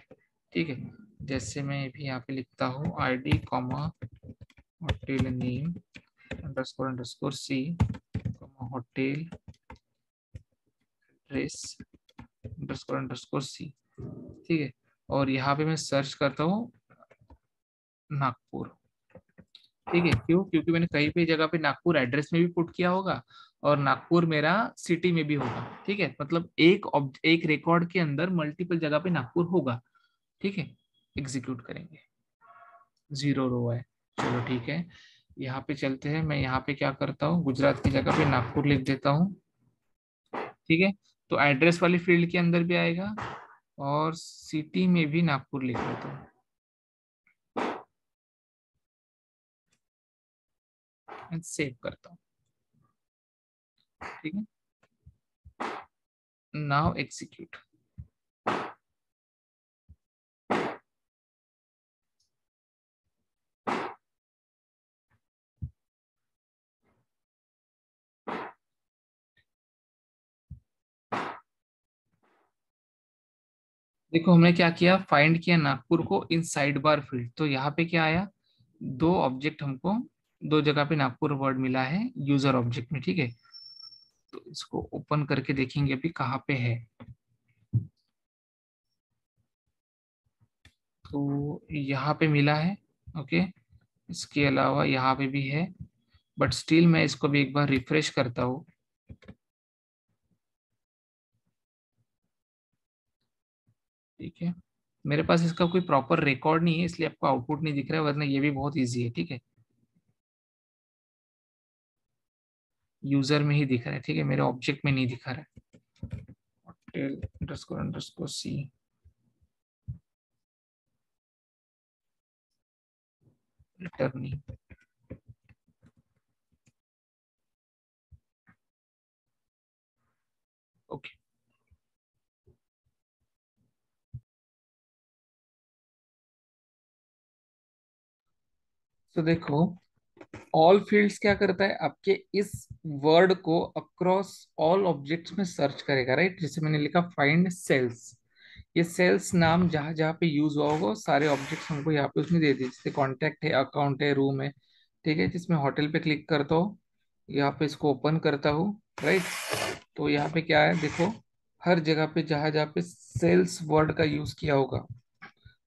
ठीक है। जैसे मैं भी यहाँ पे लिखता हूँ ID comma hotel name underscore underscore C comma hotel address underscore underscore C, ठीक है। और यहाँ पे मैं सर्च करता हूँ नागपुर, ठीक है, क्यों? क्योंकि मैंने कहीं पे जगह पे नागपुर एड्रेस में भी पुट किया होगा और नागपुर मेरा सिटी में भी होगा, ठीक है। मतलब एक एक रिकॉर्ड के अंदर मल्टीपल जगह पे नागपुर होगा, ठीक है। एग्जीक्यूट करेंगे, जीरो रो है, चलो ठीक है। यहाँ पे चलते हैं, मैं यहाँ पे क्या करता हूँ गुजरात की जगह पे नागपुर लिख देता हूँ, ठीक है। तो एड्रेस वाली फील्ड के अंदर भी आएगा और सिटी में भी नागपुर लिख देता हूँ, सेव करता हूँ, ठीक है। नाउ एग्जीक्यूट, देखो हमने क्या किया, फाइंड किया नागपुर को इन साइड बार फील्ड। तो यहाँ पे क्या आया, दो ऑब्जेक्ट हमको, दो जगह पे नागपुर वर्ड मिला है यूजर ऑब्जेक्ट में, ठीक है। तो इसको ओपन करके देखेंगे अभी कहाँ पे है। तो यहाँ पे मिला है, ओके, इसके अलावा यहाँ पे भी है, बट स्टिल मैं इसको भी एक बार रिफ्रेश करता हूँ। ठीक है, मेरे पास इसका कोई प्रॉपर रिकॉर्ड नहीं है इसलिए आपको आउटपुट नहीं दिख रहा है, वरना ये भी बहुत इजी है, ठीक है, यूजर में ही दिख रहा है, ठीक है, मेरे ऑब्जेक्ट में नहीं दिखा रहा है। Hotel underscore underscore C, returning, okay. तो देखो ऑल फील्ड्स क्या करता है, आपके इस वर्ड को अक्रॉस ऑल ऑब्जेक्ट्स में सर्च करेगा, राइट। जैसे मैंने लिखा फाइंड सेल्स, ये सेल्स नाम जहां जहां पे यूज हुआ होगा सारे ऑब्जेक्ट्स हमको यहाँ पे उसने दे दिए। जैसे कॉन्टैक्ट है, अकाउंट है, रूम है, ठीक है। जिसमें होटल पे क्लिक करता हूँ, यहाँ पे इसको ओपन करता हूँ, राइट। तो यहाँ पे क्या है, देखो हर जगह पे जहां जहाँ पे सेल्स वर्ड का यूज किया होगा,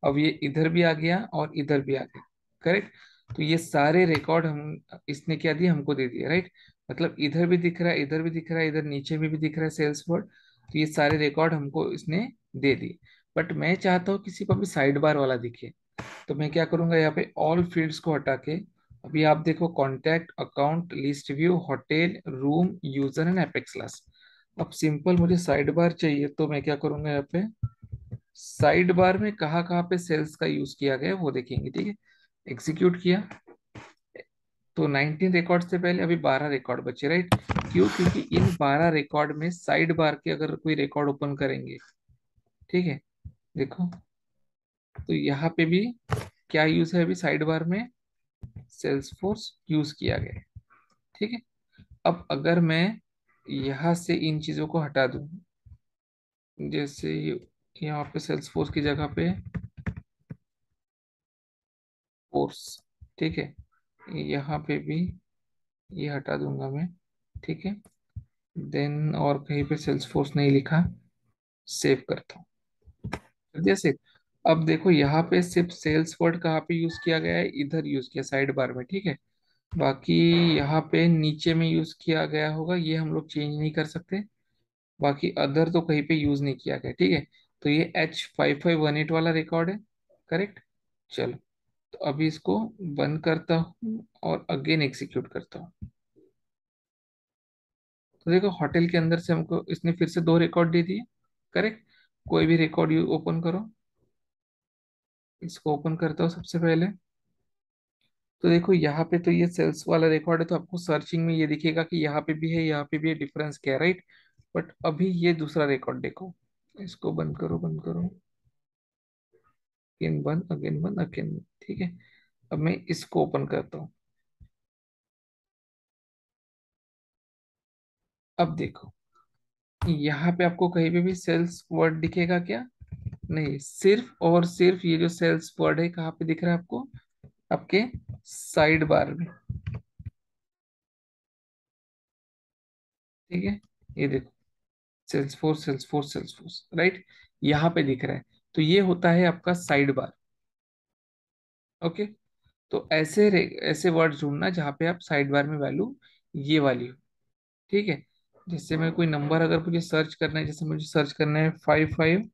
अब ये इधर भी आ गया और इधर भी आ गया, करेक्ट। तो ये सारे रिकॉर्ड हम इसने क्या दिए, हमको दे दिए, राइट। मतलब इधर भी दिख रहा है, इधर भी दिख रहा है, इधर नीचे में भी, भी दिख रहा है सेल्स वर्ड। तो ये सारे रिकॉर्ड हमको इसने दे दिए। बट मैं चाहता हूँ किसी को भी साइड बार वाला दिखे, तो मैं क्या करूँगा, यहाँ पे ऑल फील्ड्स को हटा के अभी आप देखो contact, account, list view, hotel, room, user and apex class. अब सिंपल मुझे साइड बार चाहिए, तो मैं क्या करूँगा, यहाँ पे साइड बार में कहाँ कहाँ पे सेल्स का यूज किया गया वो देखेंगे, ठीक है। एग्जीक्यूट किया तो उन्नीस रिकॉर्ड से पहले अभी बारह रिकॉर्ड बचे, राइट। क्यों, क्योंकि इन बारह रिकॉर्ड में साइड बार के अगर कोई रिकॉर्ड ओपन करेंगे, ठीक है, देखो तो यहाँ पे भी क्या यूज है, अभी साइड बार में सेल्सफोर्स यूज किया गया, ठीक है। अब अगर मैं यहाँ से इन चीजों को हटा दूं, जैसे यहाँ पे सेल्सफोर्स की जगह पे फोर्स, ठीक है, यहाँ पे भी ये हटा दूंगा मैं, ठीक है। देन और कहीं पे सेल्स फोर्स नहीं लिखा, सेव करता हूँ। जैसे अब देखो यहाँ पे सिर्फ सेल्स वर्ड कहाँ पे यूज किया गया है, इधर यूज किया साइड बार में, ठीक है। बाकी यहाँ पे नीचे में यूज किया गया होगा, ये हम लोग चेंज नहीं कर सकते। बाकी अदर तो कहीं पे यूज नहीं किया गया, ठीक है। तो ये H five five one eight वाला रिकॉर्ड है, करेक्ट। चलो तो अभी इसको बंद करता हूँ और अगेन एग्जीक्यूट करता हूँ। तो देखो होटल के अंदर से हमको इसने फिर से दो रिकॉर्ड दे दिए, करेक्ट। कोई भी रिकॉर्ड यू ओपन करो, इसको ओपन करता हूँ सबसे पहले। तो देखो यहाँ पे तो ये सेल्स वाला रिकॉर्ड है, तो आपको सर्चिंग में ये दिखेगा कि यहाँ पे भी है, यहाँ पे भी है, डिफरेंस क्या है, राइट। बट अभी ये दूसरा रिकॉर्ड देखो, इसको बंद करो, बंद करो, अगेन बंद, अगेन बंद, अगेन, ठीक है। अब मैं इसको ओपन करता हूँ। अब देखो यहाँ पे आपको कहीं पे भी सेल्स वर्ड दिखेगा क्या, नहीं। सिर्फ और सिर्फ ये जो सेल्स वर्ड है कहाँ पे दिख रहा है आपको, आपके साइड बार में, ठीक है। ये देखो Salesforce, Salesforce, Salesforce, right, यहाँ पे दिख रहा है। तो ये होता है आपका साइड बार, ओके। तो ऐसे ऐसे वर्ड ढूंढना जहाँ पे आप साइड बार में वैल्यू ये वाली हो, ठीक है। जैसे मैं कोई नंबर अगर मुझे सर्च करना है, जैसे मुझे सर्च करना है five five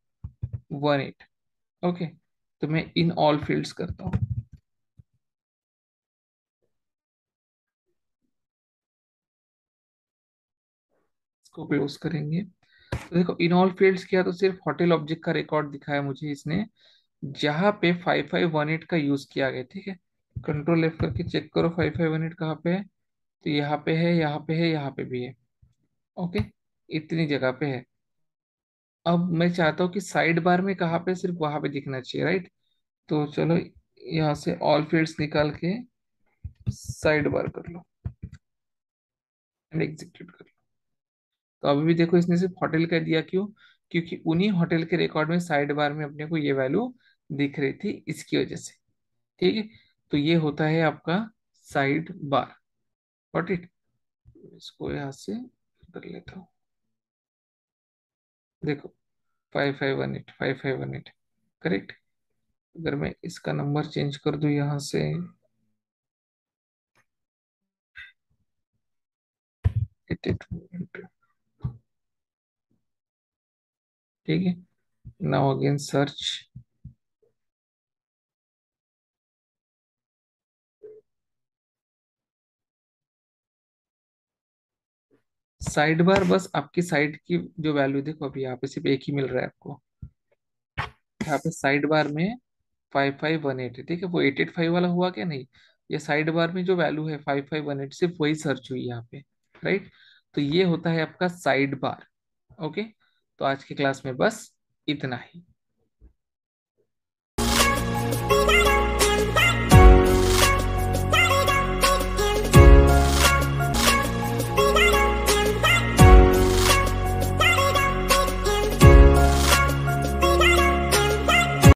one eight, okay. तो मैं इन ऑल फील्ड्स करता हूँ, इसको क्लोज करेंगे। तो देखो इन ऑल फील्ड्स किया तो सिर्फ होटल ऑब्जेक्ट का रिकॉर्ड दिखाया मुझे इसने, जहाँ पे फाइव फाइव वन एट का यूज किया गया, ठीक है। कंट्रोल एफ करके चेक करो फाइव फाइव वन एट कहाँ पे है, तो यहाँ पे है, यहाँ पे है, यहाँ पे भी है, ओके, इतनी जगह पे है। अब मैं चाहता हूँ कि साइड बार में कहाँ पे, सिर्फ वहाँ पे दिखना चाहिए, राइट। तो चलो यहाँ से ऑल फील्ड्स निकाल के साइड बार कर लो एंड एग्जीक्यूट कर लो। तो अभी भी देखो इसने सिर्फ होटल का दिया, क्यों, क्योंकि उन्हीं होटल के रिकॉर्ड में साइड बार में अपने को ये वैल्यू दिख रही थी, इसकी वजह से, ठीक है। तो ये होता है आपका साइड बार, गॉट इट। इसको यहाँ से कर लेता हूँ, देखो five five one eight five five one eight, correct. अगर मैं इसका नंबर चेंज कर दूँ यहाँ से एट एट वन एट, ठीक है। Now again search, side bar बस आपकी साइड की जो वैल्यू, देखो अभी यहाँ पे सिर्फ एक ही मिल रहा है आपको, यहाँ पे साइड बार में फाइव फाइव वन एट है, ठीक है। वो एट एट फाइव वाला हुआ क्या, नहीं, ये साइड बार में जो वैल्यू है फाइव फाइव वन एट सिर्फ वही सर्च हुई यहाँ पे, राइट। तो ये होता है आपका साइड बार, ओके। तो आज की क्लास में बस इतना ही।